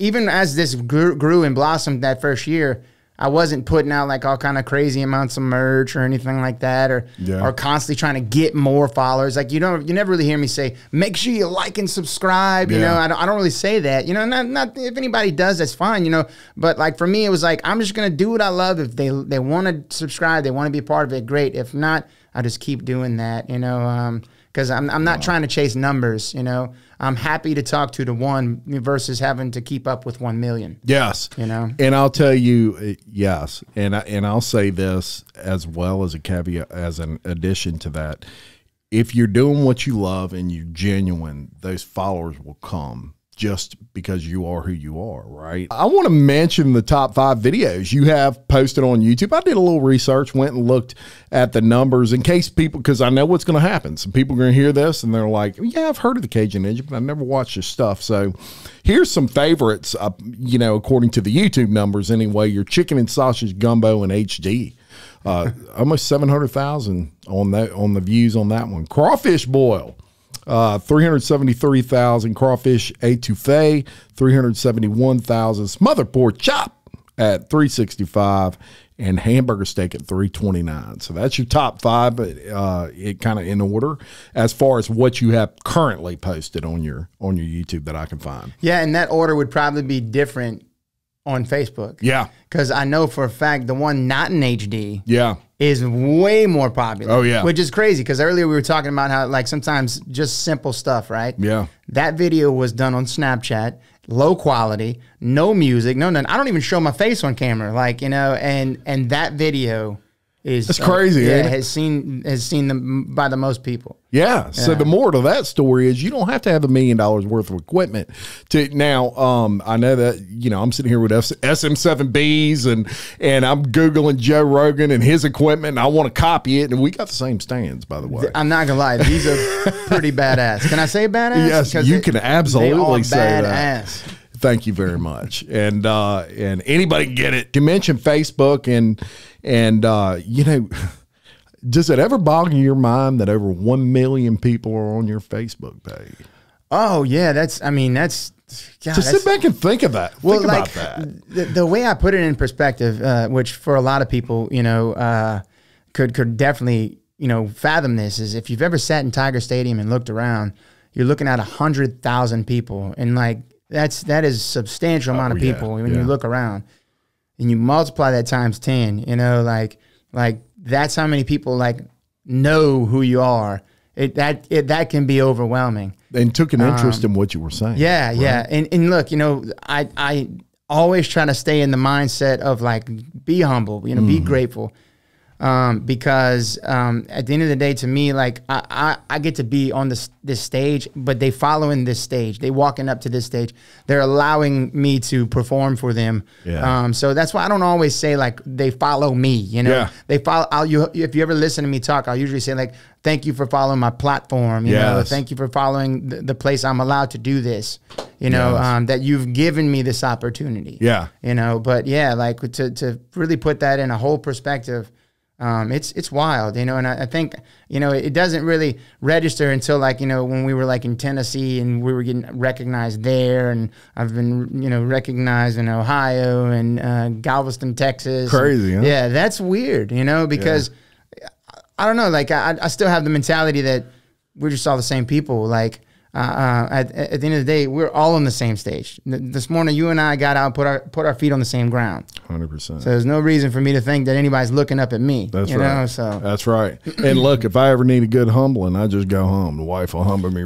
even as this grew, grew and blossomed that first year, I wasn't putting out like all kind of crazy amounts of merch or anything like that, or yeah. or constantly trying to get more followers. Like you don't, you never really hear me say, make sure you like and subscribe. Yeah. You know, I don't, I don't really say that. You know, not not if anybody does, that's fine. You know, but like for me, it was like I'm just gonna do what I love. If they they want to subscribe, they want to be a part of it, great. If not, I just keep doing that. You know. Um, Because I'm, I'm not wow. trying to chase numbers, you know. I'm happy to talk two to one versus having to keep up with one million. Yes. You know. And I'll tell you, yes. And, I, and I'll say this as well as a caveat, as an addition to that. If you're doing what you love and you're genuine, those followers will come just because you are who you are, right? I want to mention the top five videos you have posted on YouTube. I did a little research, went and looked at the numbers in case people, because I know what's going to happen. Some people are going to hear this and they're like, yeah, I've heard of the Cajun Ninja, but I've never watched your stuff. So here's some favorites, uh, you know, according to the YouTube numbers anyway. Your chicken and sausage gumbo in H D. Uh, almost seven hundred thousand on that, on the views on that one. Crawfish boil. Uh, three hundred seventy-three thousand. Crawfish etouffee, three hundred seventy-one thousand. Smothered pork chop at three sixty-five, and hamburger steak at three twenty-nine. So that's your top five, but uh, it kind of in order as far as what you have currently posted on your on your YouTube that I can find. Yeah, and that order would probably be different on Facebook. Yeah, because I know for a fact the one not in H D. Yeah. Is way more popular. Oh, yeah. Which is crazy, because earlier we were talking about how, like, sometimes just simple stuff, right? Yeah. That video was done on Snapchat, low quality, no music, no none. I don't even show my face on camera, like, you know, and and that video is... That's crazy, uh, yeah, has seen has seen them by the most people. Yeah. yeah. So the moral to that story is you don't have to have a million dollars worth of equipment to now. Um, I know that, you know, I'm sitting here with S M seven Bs and, and I'm Googling Joe Rogan and his equipment, and I want to copy it. And we got the same stands, by the way. I'm not going to lie. These are pretty badass. Can I say badass? Yes, you they, can absolutely say that. Badass. Thank you very much. And, uh, and anybody can get it. To mention Facebook and, and, uh, you know, does it ever boggle your mind that over one million people are on your Facebook page? Oh, yeah. That's, I mean, that's. God, to sit back and think of that. Well, think like, about that. The, the way I put it in perspective, uh, which for a lot of people, you know, uh, could, could definitely, you know, fathom this, is if you've ever sat in Tiger Stadium and looked around, you're looking at one hundred thousand people. And, like, that's that is a substantial oh, amount of yeah, people when yeah. you look around. And you multiply that times ten, you know, like, like. That's how many people like know who you are. It that it that can be overwhelming. And took an interest um, in what you were saying. Yeah, right? yeah. And and look, you know, I I always try to stay in the mindset of like be humble, you know, mm-hmm. be grateful, um, because um, at the end of the day, to me, like I I, I get to be on this this stage, but they following this stage, they walking up to this stage, they're allowing me to perform for them. Yeah. Um, so that's why I don't always say like they follow me, you know, yeah. they follow. I'll, you if you ever listen to me talk, I'll usually say like, thank you for following my platform. You yes. know, thank you for following the, the place I'm allowed to do this, you know, yes. um, that you've given me this opportunity. Yeah. You know, but yeah, like to, to really put that in a whole perspective, Um, it's it's wild, you know, and I, I think, you know, it doesn't really register until like, you know, when we were like in Tennessee and we were getting recognized there, and I've been, you know, recognized in Ohio and uh, Galveston, Texas. Crazy, and, huh? Yeah, that's weird, you know, because yeah. I, I don't know, like I, I still have the mentality that we're just all the same people. Like uh, uh, at, at the end of the day, we're all on the same stage. This morning, you and I got out and put our, put our feet on the same ground. one hundred percent. So there's no reason for me to think that anybody's looking up at me. That's you right. Know? So that's right. And look, if I ever need a good humbling, I just go home. The wife will humble me.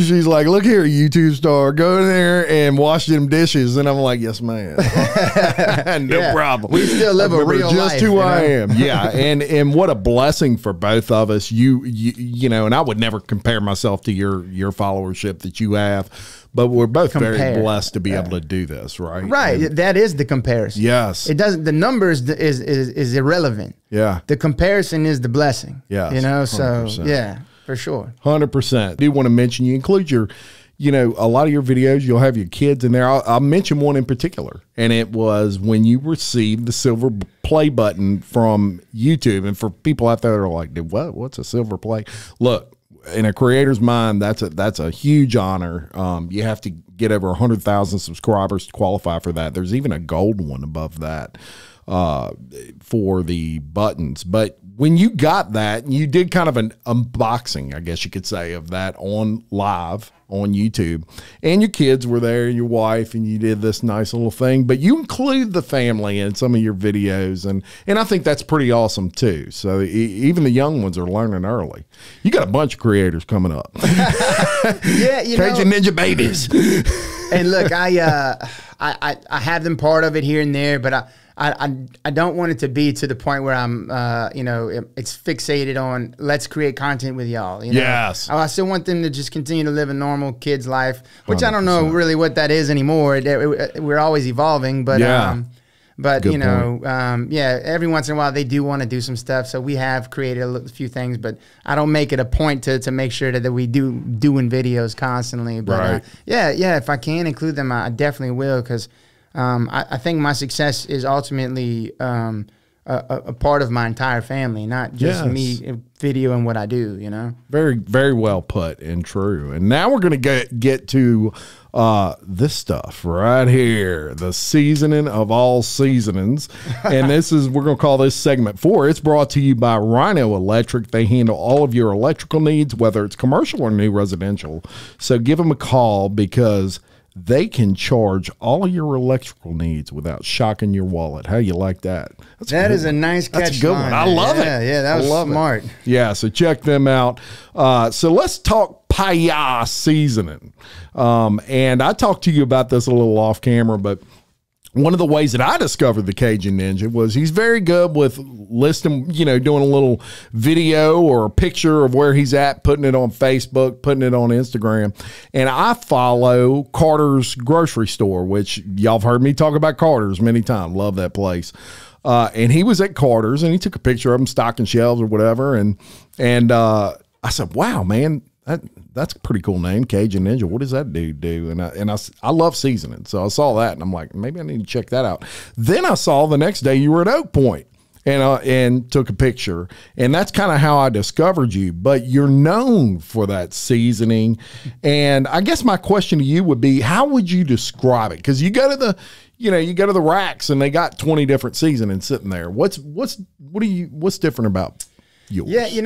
She's like, "Look here, YouTube star, go in there and wash them dishes." And I'm like, "Yes, ma'am." No yeah. problem. We still live a real just life. Just who you know? I am. Yeah. And and what a blessing for both of us. You you you know. And I would never compare myself to your your followership that you have. But we're both compare. very blessed to be uh, able to do this, right? Right. And that is the comparison. Yes. It doesn't, the numbers is, is, is irrelevant. Yeah. The comparison is the blessing. Yeah. You know, one hundred percent. So yeah, for sure. one hundred percent. I do want to mention, you include your, you know, a lot of your videos, you'll have your kids in there. I'll, I'll mention one in particular. And it was when you received the silver play button from YouTube. And for people out there that are like, dude, what, what's a silver play? Look, in a creator's mind, that's a, that's a huge honor. Um, you have to get over one hundred thousand subscribers to qualify for that. There's even a gold one above that uh, for the buttons. But when you got that, you did kind of an unboxing, I guess you could say, of that on live on YouTube. And your kids were there, and your wife, and you did this nice little thing. But you include the family in some of your videos, and and I think that's pretty awesome too. So e even the young ones are learning early. You got a bunch of creators coming up. Yeah, you know, Cajun Ninja babies. And look, I, uh, I I I have them part of it here and there, but I. I, I don't want it to be to the point where I'm, uh, you know, it's fixated on let's create content with y'all. You know? Yes. I still want them to just continue to live a normal kid's life, which one hundred percent. I don't know really what that is anymore. We're always evolving, but, yeah. um, but Good you know, um, yeah, every once in a while they do want to do some stuff. So we have created a few things, but I don't make it a point to, to make sure that, that we do doing videos constantly. But right. uh, yeah, yeah, if I can include them, I definitely will, because Um, I, I think my success is ultimately um, a, a part of my entire family, not just yes. me videoing what I do, you know? Very, very well put and true. And now we're going to get, get to uh, this stuff right here, the seasoning of all seasonings. And this is, we're going to call this segment four. It's brought to you by Rhino Electric. They handle all of your electrical needs, whether it's commercial or new residential. So give them a call, because they can charge all of your electrical needs without shocking your wallet. How you like that? That's that is a nice catch. That's a good line. One. I love yeah, it. Yeah, that was smart. It. Yeah, so check them out. Uh, so let's talk Pi-YAHHH seasoning. Um, and I talked to you about this a little off camera, but one of the ways that I discovered the Cajun Ninja was he's very good with listing, you know, doing a little video or a picture of where he's at, putting it on Facebook, putting it on Instagram. And I follow Carter's Grocery Store, which y'all have heard me talk about Carter's many times. Love that place. Uh, and he was at Carter's, and he took a picture of him stocking shelves or whatever. And, and uh, I said, wow, man, that, that's a pretty cool name, Cajun Ninja. What does that dude do? And I, and I, I love seasoning. So I saw that, and I'm like, maybe I need to check that out. Then I saw the next day you were at Oak Point, and, uh, and took a picture. And that's kind of how I discovered you. But you're known for that seasoning. And I guess my question to you would be, how would you describe it? Because you go to the, you know, you go to the racks, and they got twenty different seasonings sitting there. What's, what's, what do you, what's different about yours? Yeah, you know.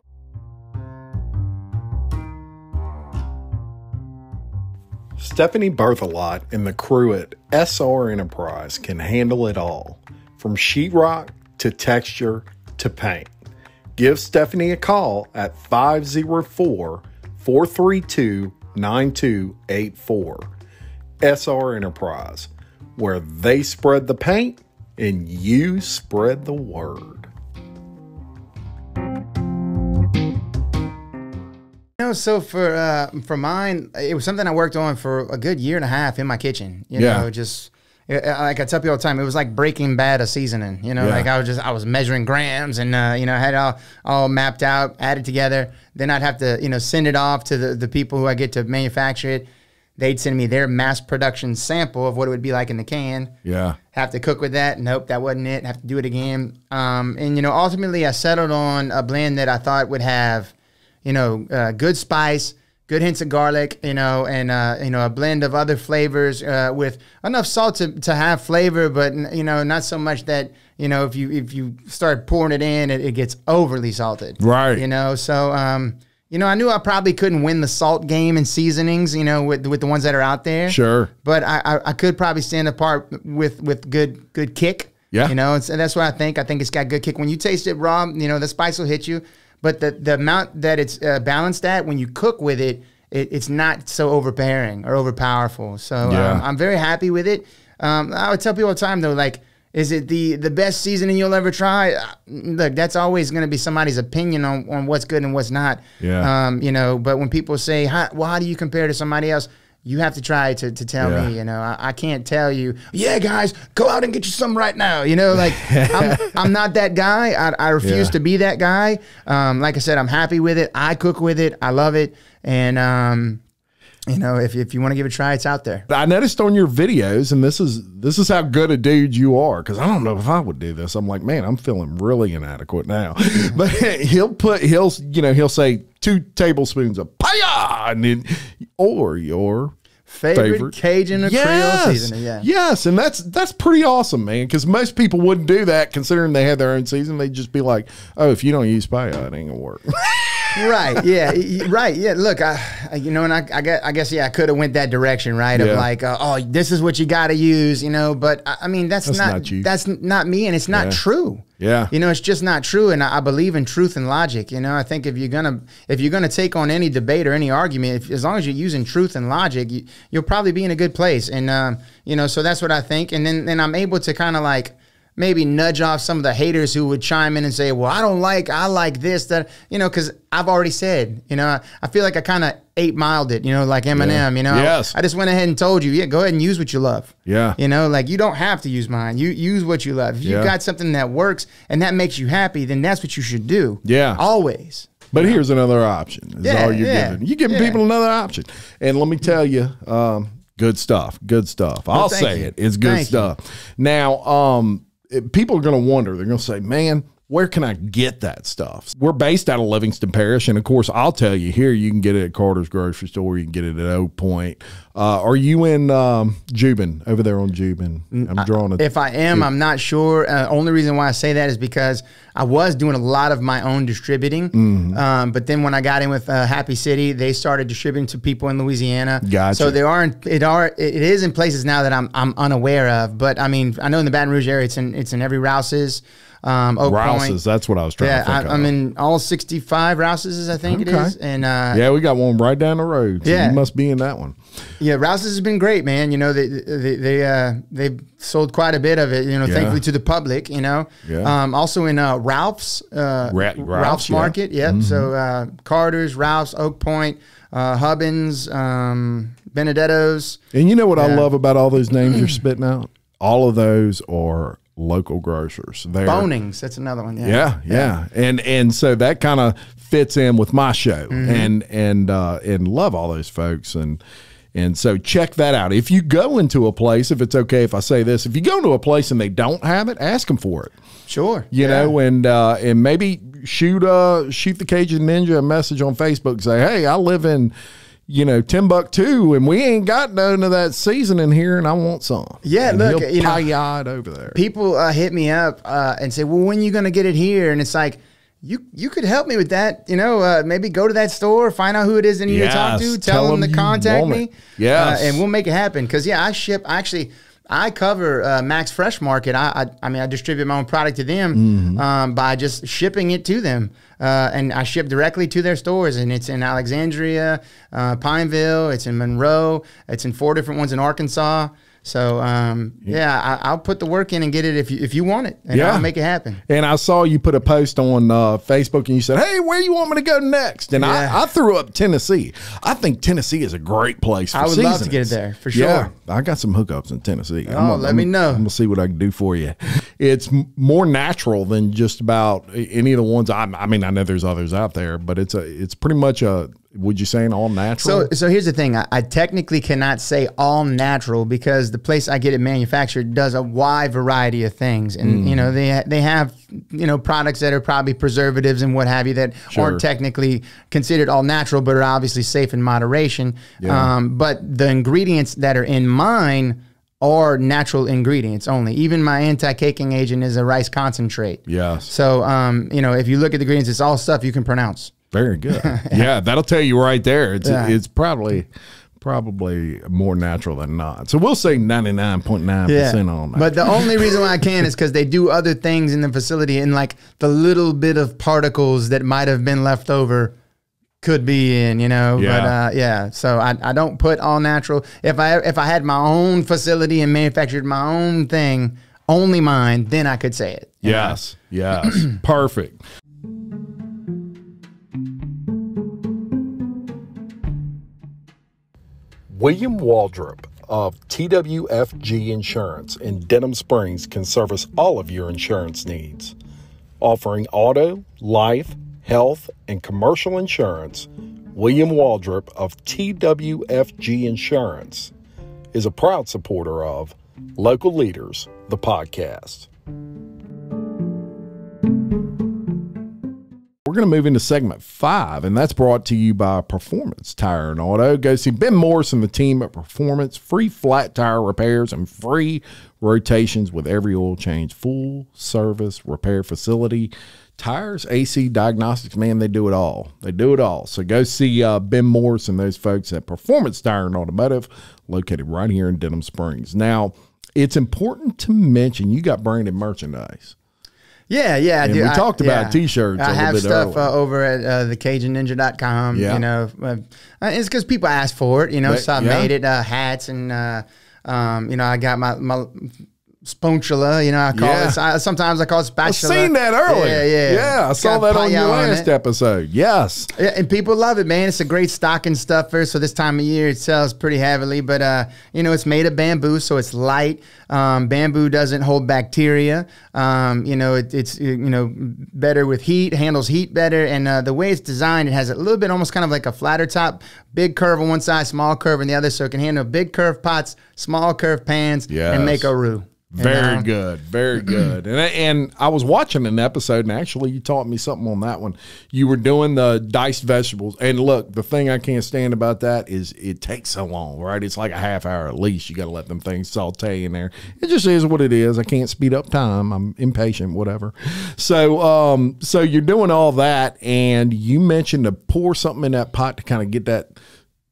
Stephanie Berthelot and the crew at S R Enterprise can handle it all, from sheetrock to texture to paint. Give Stephanie a call at five oh four, four three two, nine two eight four. S R Enterprise, where they spread the paint and you spread the word. So for uh, for mine, it was something I worked on for a good year and a half in my kitchen. You yeah. know, just it, like I tell people all the time, it was like Breaking Bad of seasoning. You know, yeah. like I was just I was measuring grams, and uh, you know, I had it all all mapped out, added together. Then I'd have to you know send it off to the the people who I get to manufacture it. They'd send me their mass production sample of what it would be like in the can. Yeah, have to cook with that. Nope, that wasn't it. Have to do it again. Um, and you know, ultimately, I settled on a blend that I thought would have, you know, uh, good spice, good hints of garlic, you know, and, uh, you know, a blend of other flavors uh, with enough salt to, to have flavor, but, you know, not so much that, you know, if you if you start pouring it in, it, it gets overly salted. Right. You know, so, um, you know, I knew I probably couldn't win the salt game and seasonings, you know, with with the ones that are out there. Sure. But I, I, I could probably stand apart with, with good, good kick. Yeah. You know, and so that's what I think. I think it's got good kick. When you taste it raw, you know, the spice will hit you. But the, the amount that it's uh, balanced at, when you cook with it, it, it's not so overbearing or overpowerful. So yeah. um, I'm very happy with it. Um, I would tell people all the time, though, like, is it the, the best seasoning you'll ever try? Look, that's always going to be somebody's opinion on, on what's good and what's not. Yeah. Um, you know, but when people say, how, well, how do you compare to somebody else? you have to try to, to tell yeah. me, you know, I, I can't tell you, yeah, guys, go out and get you some right now. You know, like I'm, I'm not that guy. I, I refuse yeah. to be that guy. Um, like I said, I'm happy with it. I cook with it. I love it. And, um, you know, if, if you want to give it a try, it's out there. I noticed on your videos, and this is, this is how good a dude you are. 'Cause I don't know if I would do this. I'm like, man, I'm feeling really inadequate now, but he'll put, he'll, you know, he'll say two tablespoons of Pi-YAHHH and then, or your favorite, favorite Cajun or yes. Creole seasoning. Yeah. Yes. And that's, that's pretty awesome, man. 'Cause most people wouldn't do that considering they had their own season. They'd just be like, oh, if you don't use Pi-YAHHH, it ain't gonna work. Right. Yeah. Right. Yeah. Look, I, you know, and I, I guess, I guess, yeah, I could have went that direction, right? Yeah. Of like, uh, oh, this is what you got to use, you know, but I, I mean, that's, that's not, not that's not me. And it's not yeah. true. Yeah. You know, it's just not true. And I, I believe in truth and logic. You know, I think if you're going to, if you're going to take on any debate or any argument, if, as long as you're using truth and logic, you, you'll probably be in a good place. And, um, you know, so that's what I think. And then, then I'm able to kind of like, maybe nudge off some of the haters who would chime in and say, well, I don't like, I like this, that, you know, 'cause I've already said, you know, I, I feel like I kind of eight miled it, you know, like Eminem, yeah. you know, yes. I, I just went ahead and told you, yeah, go ahead and use what you love. Yeah. You know, like you don't have to use mine. You use what you love. If yeah. you've got something that works and that makes you happy, then that's what you should do. Yeah. Always. But here's another option is yeah, all you're yeah, giving. You're giving yeah. people another option. And let me tell you, um, good stuff. Good stuff. I'll well, say you. it. It's good thank stuff. You. Now, um, people are going to wonder, they're going to say, man, where can I get that stuff? We're based out of Livingston Parish. And of course, I'll tell you here, you can get it at Carter's Grocery Store. You can get it at Oak Point. Uh, are you in um, Jubin, over there on Jubin? I'm drawing a. If I am, Jubin. I'm not sure. Uh, only reason why I say that is because I was doing a lot of my own distributing. Mm-hmm. um, but then when I got in with uh, Happy City, they started distributing to people in Louisiana. Gotcha. So there aren't, it are, it is in places now that I'm, I'm unaware of. But I mean, I know in the Baton Rouge area, it's in, it's in every Rouse's. Um, Oak Rouse's, Point. That's what I was trying yeah, to think I, of. I'm in all sixty-five Rouse's, I think okay. it is. And uh, yeah, we got one right down the road. So yeah. you must be in that one. Yeah, Rouse's has been great, man. You know, they they they uh, they've sold quite a bit of it. You know, yeah. thankfully to the public. You know, yeah. um, also in uh, Ralph's uh, Ra Ralph's, Ralph's Market. Yeah. Yep. Mm-hmm. So uh, Carter's, Ralph's, Oak Point, uh, Hubbins, um, Benedetto's. And you know what uh, I love about all those names you're spitting out? All of those are local grocers. They're, Bonings, that's another one. Yeah, yeah, yeah. yeah. And and so that kind of fits in with my show, mm-hmm. and and uh, and love all those folks, and and so check that out. If you go into a place, if it's okay if I say this, if you go into a place and they don't have it, ask them for it. Sure, you yeah. know, and uh, and maybe shoot uh shoot the Cajun Ninja a message on Facebook and say, hey, I live in, you know, Timbuktu, and we ain't got none of that seasoning here, and I want some. Yeah, and look, you know, it over there. People uh, hit me up uh, and say, "Well, when are you going to get it here?" And it's like, you you could help me with that. You know, uh, maybe go to that store, find out who it is that you yes. need to talk to, tell, tell them to contact me, yeah, uh, and we'll make it happen. Because yeah, I ship actually. I cover uh, Max Fresh Market. I, I I mean, I distribute my own product to them mm-hmm. um, by just shipping it to them. Uh, and I ship directly to their stores. And it's in Alexandria, uh, Pineville. It's in Monroe. It's in four different ones in Arkansas. So, um, yeah, yeah I, I'll put the work in and get it if you, if you want it. And yeah. I'll make it happen. And I saw you put a post on uh, Facebook, and you said, hey, where you want me to go next? And yeah. I, I threw up Tennessee. I think Tennessee is a great place for I would seasonings. love to get it there, for sure. Yeah, I got some hookups in Tennessee. Oh, I'm gonna, let I'm, me know. I'm going to see what I can do for you. It's more natural than just about any of the ones. I, I mean, I know there's others out there, but it's a, it's pretty much a, would you say an all natural? So, so here's the thing. I, I technically cannot say all natural because the place I get it manufactured does a wide variety of things. And, mm. you know, they, they have, you know, products that are probably preservatives and what have you that sure. aren't technically considered all natural, but are obviously safe in moderation. Yeah. Um, but the ingredients that are in mine are natural ingredients only. Even my anti-caking agent is a rice concentrate. Yes. So, um, you know, if you look at the ingredients, it's all stuff you can pronounce. Very good. Yeah, that'll tell you right there. It's yeah. it's probably probably more natural than not. So we'll say ninety-nine point nine percent yeah. on that. But the only reason why I can is because they do other things in the facility, and like the little bit of particles that might have been left over could be in, you know. Yeah. But uh, yeah, so I, I don't put all natural. If I, if I had my own facility and manufactured my own thing, only mine, then I could say it. Yes, know? yes. Perfect. William Waldrop of T W F G Insurance in Denham Springs can service all of your insurance needs. Offering auto, life, health, and commercial insurance, William Waldrop of T W F G Insurance is a proud supporter of Local Leaders, the podcast. We're going to move into segment five, and that's brought to you by Performance Tire and Auto. Go see Ben Morris and the team at Performance. Free flat tire repairs and free rotations with every oil change. Full service repair facility. Tires, A C, diagnostics, man, they do it all. They do it all. So go see uh, Ben Morris and those folks at Performance Tire and Automotive, located right here in Denham Springs. Now, it's important to mention you got branded merchandise. Yeah, yeah. I do. We I, talked about yeah. T-shirts a I little bit earlier. I have stuff uh, over at uh, the cajun ninja dot com. Yeah. You know, uh, it's because people ask for it, you know, but, so I yeah. made it uh, hats and, uh, um, you know, I got my... my Spatula, you know, I call yeah. it. Sometimes I call it spatula. I've seen that earlier. Yeah, yeah, yeah. I saw that on your last on episode. Yes. Yeah, and people love it, man. It's a great stocking stuffer. So this time of year, it sells pretty heavily. But uh, you know, it's made of bamboo, so it's light. Um, bamboo doesn't hold bacteria. Um, you know, it, it's you know better with heat, handles heat better, and uh, the way it's designed, it has a little bit, almost kind of like a flatter top, big curve on one side, small curve on the other, so it can handle big curve pots, small curve pans, yes. and make a roux. Very and, uh, good, very good. And I, and I was watching an episode, and actually you taught me something on that one. You were doing the diced vegetables. And look, the thing I can't stand about that is it takes so long, right? It's like a half hour at least. You got to let them things saute in there. It just is what it is. I can't speed up time. I'm impatient, whatever. So, um, so you're doing all that, and you mentioned to pour something in that pot to kind of get that –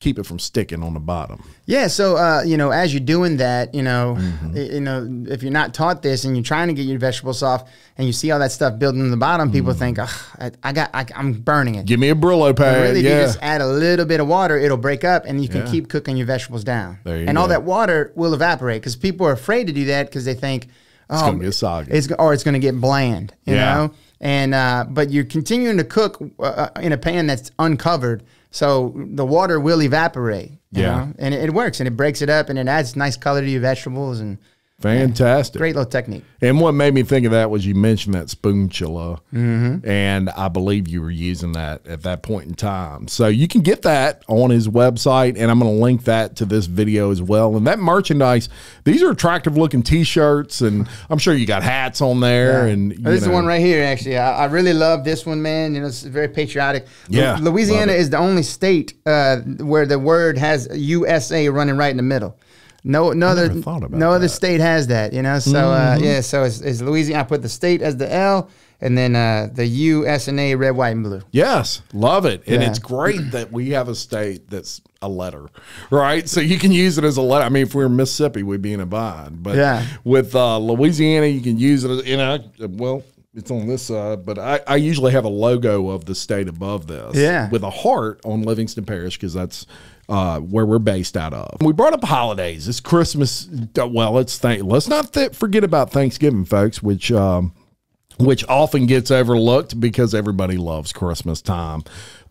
keep it from sticking on the bottom. Yeah, so, uh, you know, as you're doing that, you know, mm-hmm. you know, if you're not taught this and you're trying to get your vegetables off and you see all that stuff building in the bottom, people mm. think, oh, I, I got, I, I'm burning it. Give me a Brillo pad. And really, yeah. if you just add a little bit of water, it'll break up and you can yeah. keep cooking your vegetables down. There you and go. All that water will evaporate because people are afraid to do that because they think, oh, it's going to get soggy. It's, or it's going to get bland, you yeah. know? And, uh, but you're continuing to cook uh, in a pan that's uncovered. So the water will evaporate, you yeah. know? And it, it works, and it breaks it up, and it adds nice color to your vegetables. And fantastic. Yeah, great little technique. And what made me think of that was you mentioned that spoonchilla, mm-hmm. and I believe you were using that at that point in time. So you can get that on his website, and I'm going to link that to this video as well. And that merchandise, these are attractive-looking T-shirts, and I'm sure you got hats on there. Yeah. And you This know. is the one right here, actually. I, I really love this one, man. You know, it's very patriotic. Yeah, Lu Louisiana is the only state uh, where the word has U S A running right in the middle. No, no other, no other state has that, you know. So mm-hmm. uh, yeah, so it's, it's Louisiana. I put the state as the L, and then uh, the U, S, and A, red, white, and blue. Yes, love it, and yeah. it's great that we have a state that's a letter, right? So you can use it as a letter. I mean, if we were in Mississippi, we'd be in a bind, but yeah. with uh, Louisiana, you can use it. As, you know, well, it's on this side, but I, I usually have a logo of the state above this, yeah, with a heart on Livingston Parish because that's. Uh, where we're based out of. We brought up holidays. It's Christmas. Well, it's thank. Let's not th forget about Thanksgiving, folks, which um, which often gets overlooked because everybody loves Christmas time.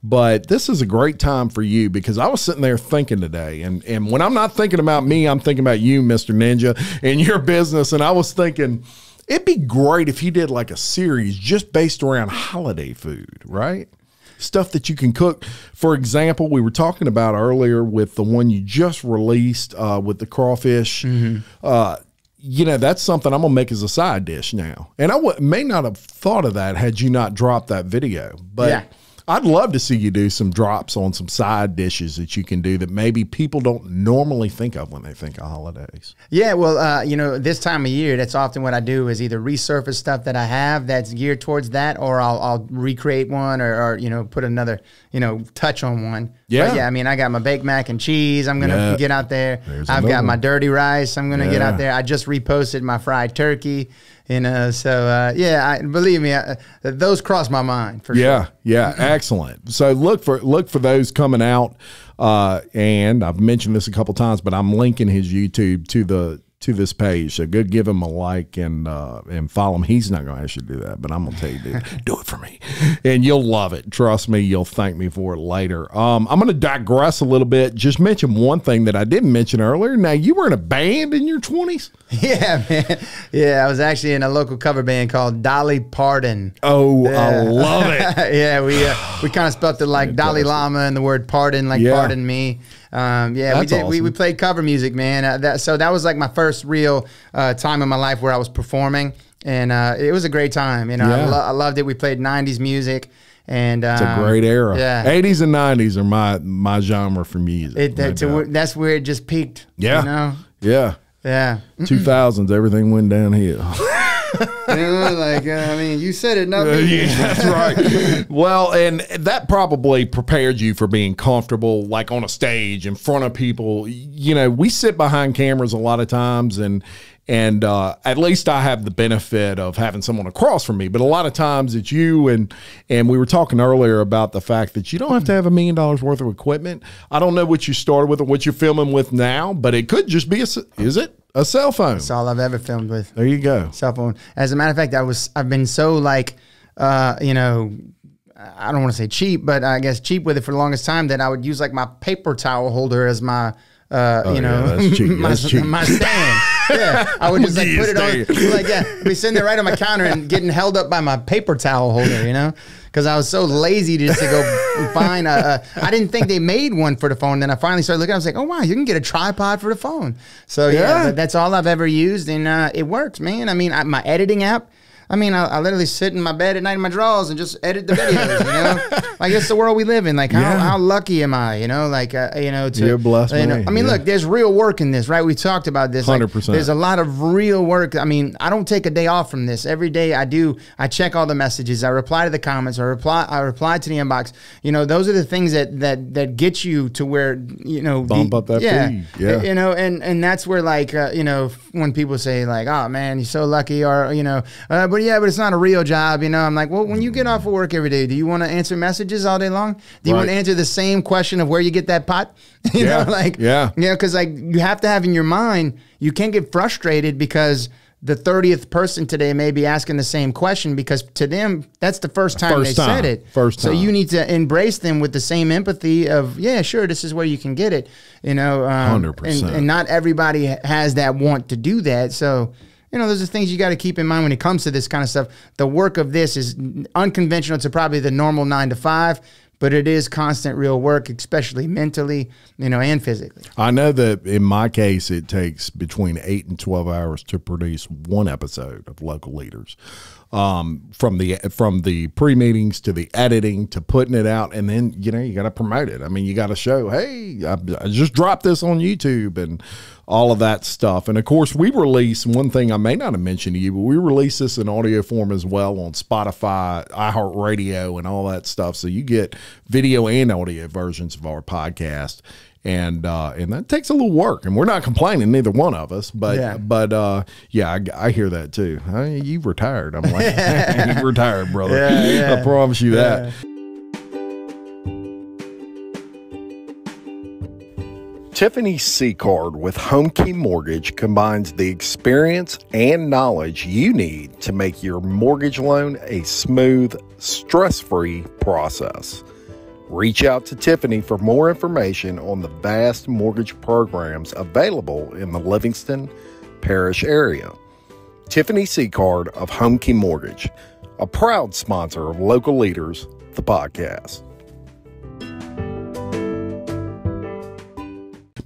But this is a great time for you because I was sitting there thinking today, and and when I'm not thinking about me, I'm thinking about you, Mister Ninja, and your business. And I was thinking, it'd be great if you did like a series just based around holiday food, right? Stuff that you can cook. For example, we were talking about earlier with the one you just released uh, with the crawfish. Mm-hmm. uh, you know, that's something I'm going to make as a side dish now. And I w may not have thought of that had you not dropped that video. But yeah. I'd love to see you do some drops on some side dishes that you can do that maybe people don't normally think of when they think of holidays. Yeah, well, uh, you know, this time of year, that's often what I do is either resurface stuff that I have that's geared towards that, or I'll, I'll recreate one or, or, you know, put another, you know, touch on one. Yeah. But yeah, I mean, I got my baked mac and cheese. I'm going to yeah. get out there. There's I've got one. my dirty rice. I'm going to yeah. get out there. I just reposted my fried turkey. You know, so, uh, yeah, I, believe me, I, those cross my mind. For yeah, sure. yeah, excellent. So look for look for those coming out. Uh, and I've mentioned this a couple times, but I'm linking his YouTube to the to this page. So go give him a like and uh, and follow him. He's not going to ask you to do that, but I'm going to tell you, dude, do it for me. And you'll love it. Trust me, you'll thank me for it later. Um, I'm going to digress a little bit. Just mention one thing that I didn't mention earlier. Now, you were in a band in your twenties? Yeah, man. Yeah, I was actually in a local cover band called Dolly Parton. Oh, yeah. I love it. Yeah, we uh, we kind of spelt it like Dalai Lama and the word pardon, like yeah. pardon me. Um, yeah, That's we did. Awesome. We, we played cover music, man. Uh, that, so that was like my first real uh, time in my life where I was performing, and uh, it was a great time. You know, yeah. I, lo I loved it. We played nineties music. And, um, it's a great era. Yeah. eighties and nineties are my my genre for music. It, that, no to, that's where it just peaked. Yeah. You know? Yeah. Yeah. two thousands, everything went downhill. You know, like uh, I mean, you said it. Nothing. Uh, yeah, that's right. Well, and that probably prepared you for being comfortable, like on a stage in front of people. You know, we sit behind cameras a lot of times, and and uh, at least I have the benefit of having someone across from me. But a lot of times it's you, and and we were talking earlier about the fact that you don't have to have a million dollars worth of equipment. I don't know what you started with or what you're filming with now, but it could just be a. Is it? A cell phone. That's all I've ever filmed with. There you go. Cell phone. As a matter of fact, I was, I've been so like, uh, you know, I don't want to say cheap, but I guess cheap with it for the longest time that I would use like my paper towel holder as my, uh, oh, you know, yeah, that's cheap. my, that's cheap. my stand. Yeah, I would just like put it on, like yeah, be sitting there right on my counter and getting held up by my paper towel holder, you know, because I was so lazy just to go find a, a. I didn't think they made one for the phone. Then I finally started looking. I was like, oh wow, you can get a tripod for the phone. So yeah, yeah that's all I've ever used, and uh, it works, man. I mean, I, my editing app. I mean, I, I literally sit in my bed at night in my drawers and just edit the videos, you know? Like, it's the world we live in. Like, how, yeah. how lucky am I, you know? Like, uh, you know, to... You're blessed, you know, I mean, yeah. look, there's real work in this, right? We talked about this. one hundred percent. Like, there's a lot of real work. I mean, I don't take a day off from this. Every day I do, I check all the messages. I reply to the comments. I reply I reply to the inbox. You know, those are the things that that, that get you to where, you know... Bump the, up that yeah, feed. Yeah. You know, and, and that's where, like, uh, you know, when people say, like, oh, man, you're so lucky, or, you know... Uh, but yeah, but it's not a real job, you know. I'm like, well, when you get off of work every day, do you want to answer messages all day long? Do you right. want to answer the same question of where you get that pot? you yeah. know, like, yeah, yeah, you know, because like you have to have in your mind, you can't get frustrated because the thirtieth person today may be asking the same question because to them that's the first time first they time. said it. First time. So you need to embrace them with the same empathy of yeah, sure, this is where you can get it, you know. Um, one hundred percent. And, and not everybody has that want to do that, so. You know, those are things you got to keep in mind when it comes to this kind of stuff. The work of this is unconventional to probably the normal nine to five, but it is constant real work, especially mentally, you know, and physically. I know that in my case, it takes between eight and twelve hours to produce one episode of Local Leaders. Um, from the from the pre-meetings to the editing to putting it out, and then you know you got to promote it. I mean, you got to show, hey, I, I just dropped this on YouTube and all of that stuff. And of course, we release one thing I may not have mentioned to you, but we release this in audio form as well on Spotify, iHeartRadio, and all that stuff. So you get video and audio versions of our podcast. And uh, and that takes a little work, and we're not complaining, neither one of us. But yeah, but uh, yeah, I, I hear that too. Huh? You've retired. I'm like, you've retired, brother. Yeah, yeah. I promise you yeah. that. Tiffany Sicard with HomeKey Mortgage combines the experience and knowledge you need to make your mortgage loan a smooth, stress-free process. Reach out to Tiffany for more information on the vast mortgage programs available in the Livingston Parish area. Tiffany Sicard of HomeKey Mortgage, a proud sponsor of Local Leaders, the podcast.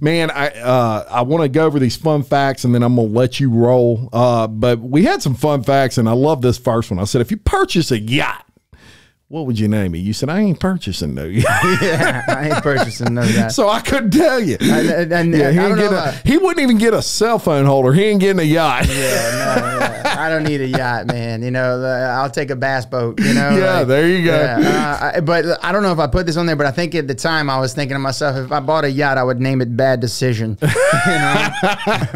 Man, I uh, I want to go over these fun facts, and then I'm going to let you roll. Uh, but we had some fun facts, and I love this first one. I said, if you purchase a yacht, what would you name it? You said, I ain't purchasing no yacht. Yeah, I ain't purchasing no yacht. So I couldn't tell you. I, I, I, yeah, he, I don't get know a, he wouldn't even get a cell phone holder. He ain't getting a yacht. Yeah, no, yeah. I don't need a yacht, man. You know, I'll take a bass boat, you know. Yeah, like, there you go. Yeah. Uh, I, but I don't know if I put this on there, but I think at the time I was thinking to myself, if I bought a yacht, I would name it Bad Decision. You know?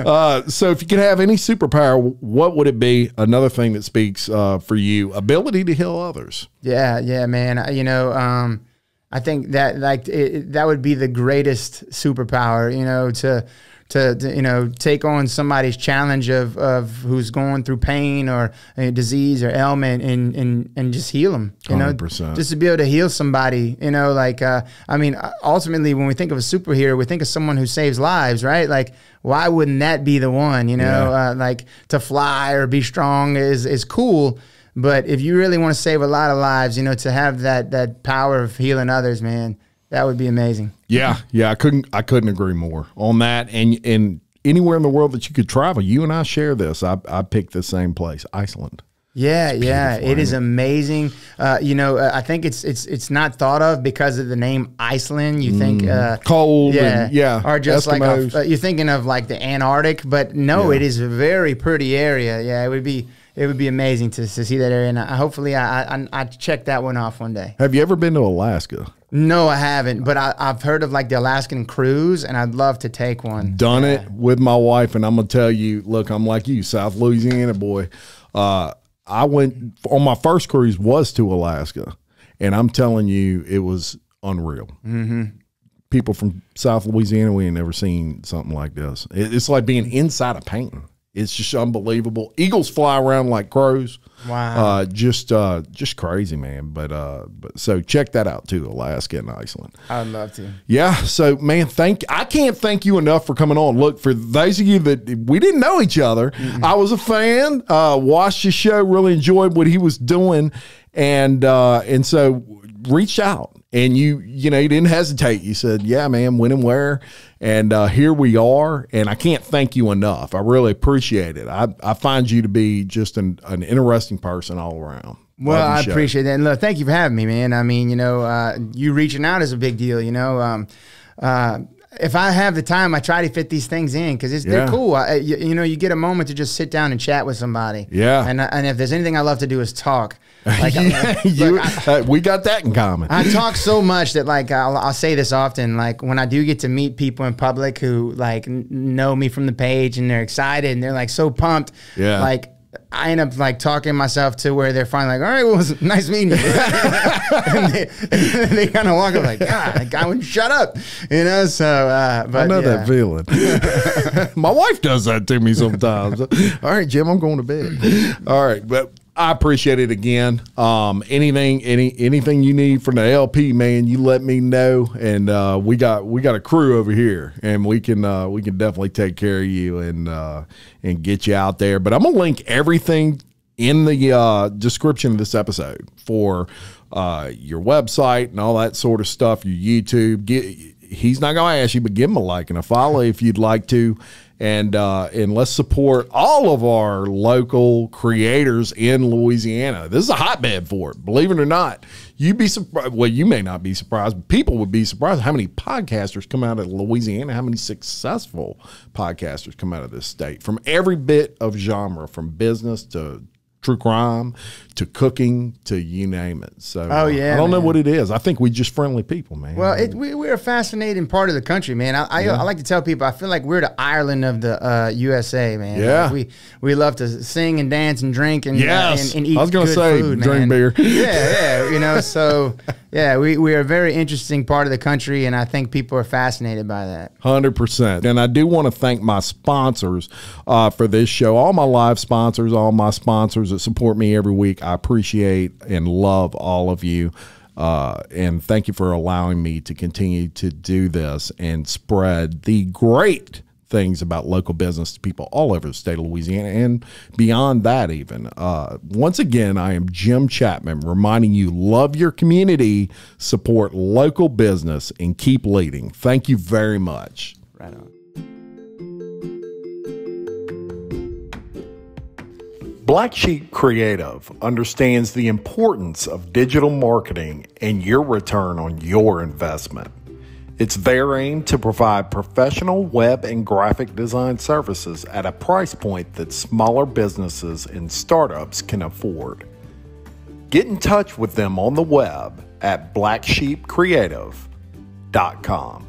uh, so if you could have any superpower, what would it be? Another thing that speaks uh, for you, ability to heal others. Yeah, yeah, man. You know, um, I think that like it, that would be the greatest superpower. You know, to to, to you know, take on somebody's challenge of, of who's going through pain or a disease or ailment, and and and just heal them, you know, one hundred percent. Just to be able to heal somebody, you know, like uh, I mean, ultimately when we think of a superhero, we think of someone who saves lives, right? Like, why wouldn't that be the one? You know, yeah. uh, like to fly or be strong is is cool. But if you really want to save a lot of lives, you know, to have that that power of healing others, man, that would be amazing. Yeah, yeah, I couldn't I couldn't agree more on that. And and anywhere in the world that you could travel, you and I share this. I I picked the same place, Iceland. Yeah, yeah, it is amazing. Uh, you know, uh, I think it's it's it's not thought of because of the name Iceland. You mm, think uh, cold, yeah, and, yeah, or just Eskimos. Like a, uh, you're thinking of like the Antarctic, but no, yeah. it is a very pretty area. Yeah, it would be. It would be amazing to, to see that area, and I, hopefully I, I I check that one off one day. Have you ever been to Alaska? No, I haven't, but I, I've heard of like the Alaskan cruise, and I'd love to take one. Done yeah. it with my wife, and I'm gonna tell you, look, I'm like you, South Louisiana boy. Uh, I went on my first cruise was to Alaska, and I'm telling you, it was unreal. Mm-hmm. People from South Louisiana, we ain't never seen something like this. It, it's like being inside a painting. It's just unbelievable. Eagles fly around like crows. Wow. Uh, just uh, just crazy, man. But, uh, but so check that out, too, Alaska and Iceland. I'd love to. Yeah. So, man, thank I can't thank you enough for coming on. Look, for those of you that we didn't know each other, mm-hmm. I was a fan, uh, watched his show, really enjoyed what he was doing, and uh, and so reached out. And you, you know, you didn't hesitate. You said, yeah, man, when and where. And uh, here we are. And I can't thank you enough. I really appreciate it. I, I find you to be just an, an interesting person all around. Well, I show. appreciate that. And look, thank you for having me, man. I mean, you know, uh, you reaching out is a big deal, you know. Um, uh, if I have the time, I try to fit these things in because it's yeah. they're cool. I, you, you know, you get a moment to just sit down and chat with somebody. Yeah. And, and if there's anything I love to do is talk. Like, yeah, you, look, I, uh, we got that in common. I talk so much that like I'll, I'll say this often, like when I do get to meet people in public who like n know me from the page and they're excited and they're like so pumped, yeah, like I end up like talking myself to where they're finally like, all right, well, it was nice meeting you. And they, they kind of walk up like, God, that guy would shut up, you know? So, uh, but I know yeah. that feeling. My wife does that to me sometimes. All right, Jim, I'm going to bed. All right. But I appreciate it again. Um, anything, any, anything you need from the L P, man, you let me know. And uh, we got we got a crew over here, and we can uh, we can definitely take care of you and uh, and get you out there. But I'm gonna link everything in the uh, description of this episode for uh, your website and all that sort of stuff. Your YouTube. Get, he's not gonna ask you, but give him a like and a follow if you'd like to. And, uh, and let's support all of our local creators in Louisiana. This is a hotbed for it. Believe it or not, you'd be surprised. Well, you may not be surprised, but people would be surprised how many podcasters come out of Louisiana, how many successful podcasters come out of this state from every bit of genre, from business to true crime to cooking to you name it. So oh, yeah, I don't man. know what it is. I think we're just friendly people, man. Well, it, we, we're a fascinating part of the country, man. I I, yeah. I like to tell people I feel like we're the Ireland of the uh, U S A, man. Yeah, like we we love to sing and dance and drink and yes. uh, and, and eat. I was gonna good say food, drink man. beer. Yeah, yeah, you know. So yeah, we we are a very interesting part of the country, and I think people are fascinated by that. one hundred percent. And I do want to thank my sponsors uh, for this show. All my live sponsors, all my sponsors that support me every week. I appreciate and love all of you. Uh, and thank you for allowing me to continue to do this and spread the great things about local business to people all over the state of Louisiana and beyond that even. Uh, once again, I am Jim Chapman reminding you, love your community, support local business, and keep leading. Thank you very much. Right on. Black Sheep Creative understands the importance of digital marketing and your return on your investment. It's their aim to provide professional web and graphic design services at a price point that smaller businesses and startups can afford. Get in touch with them on the web at black sheep creative dot com.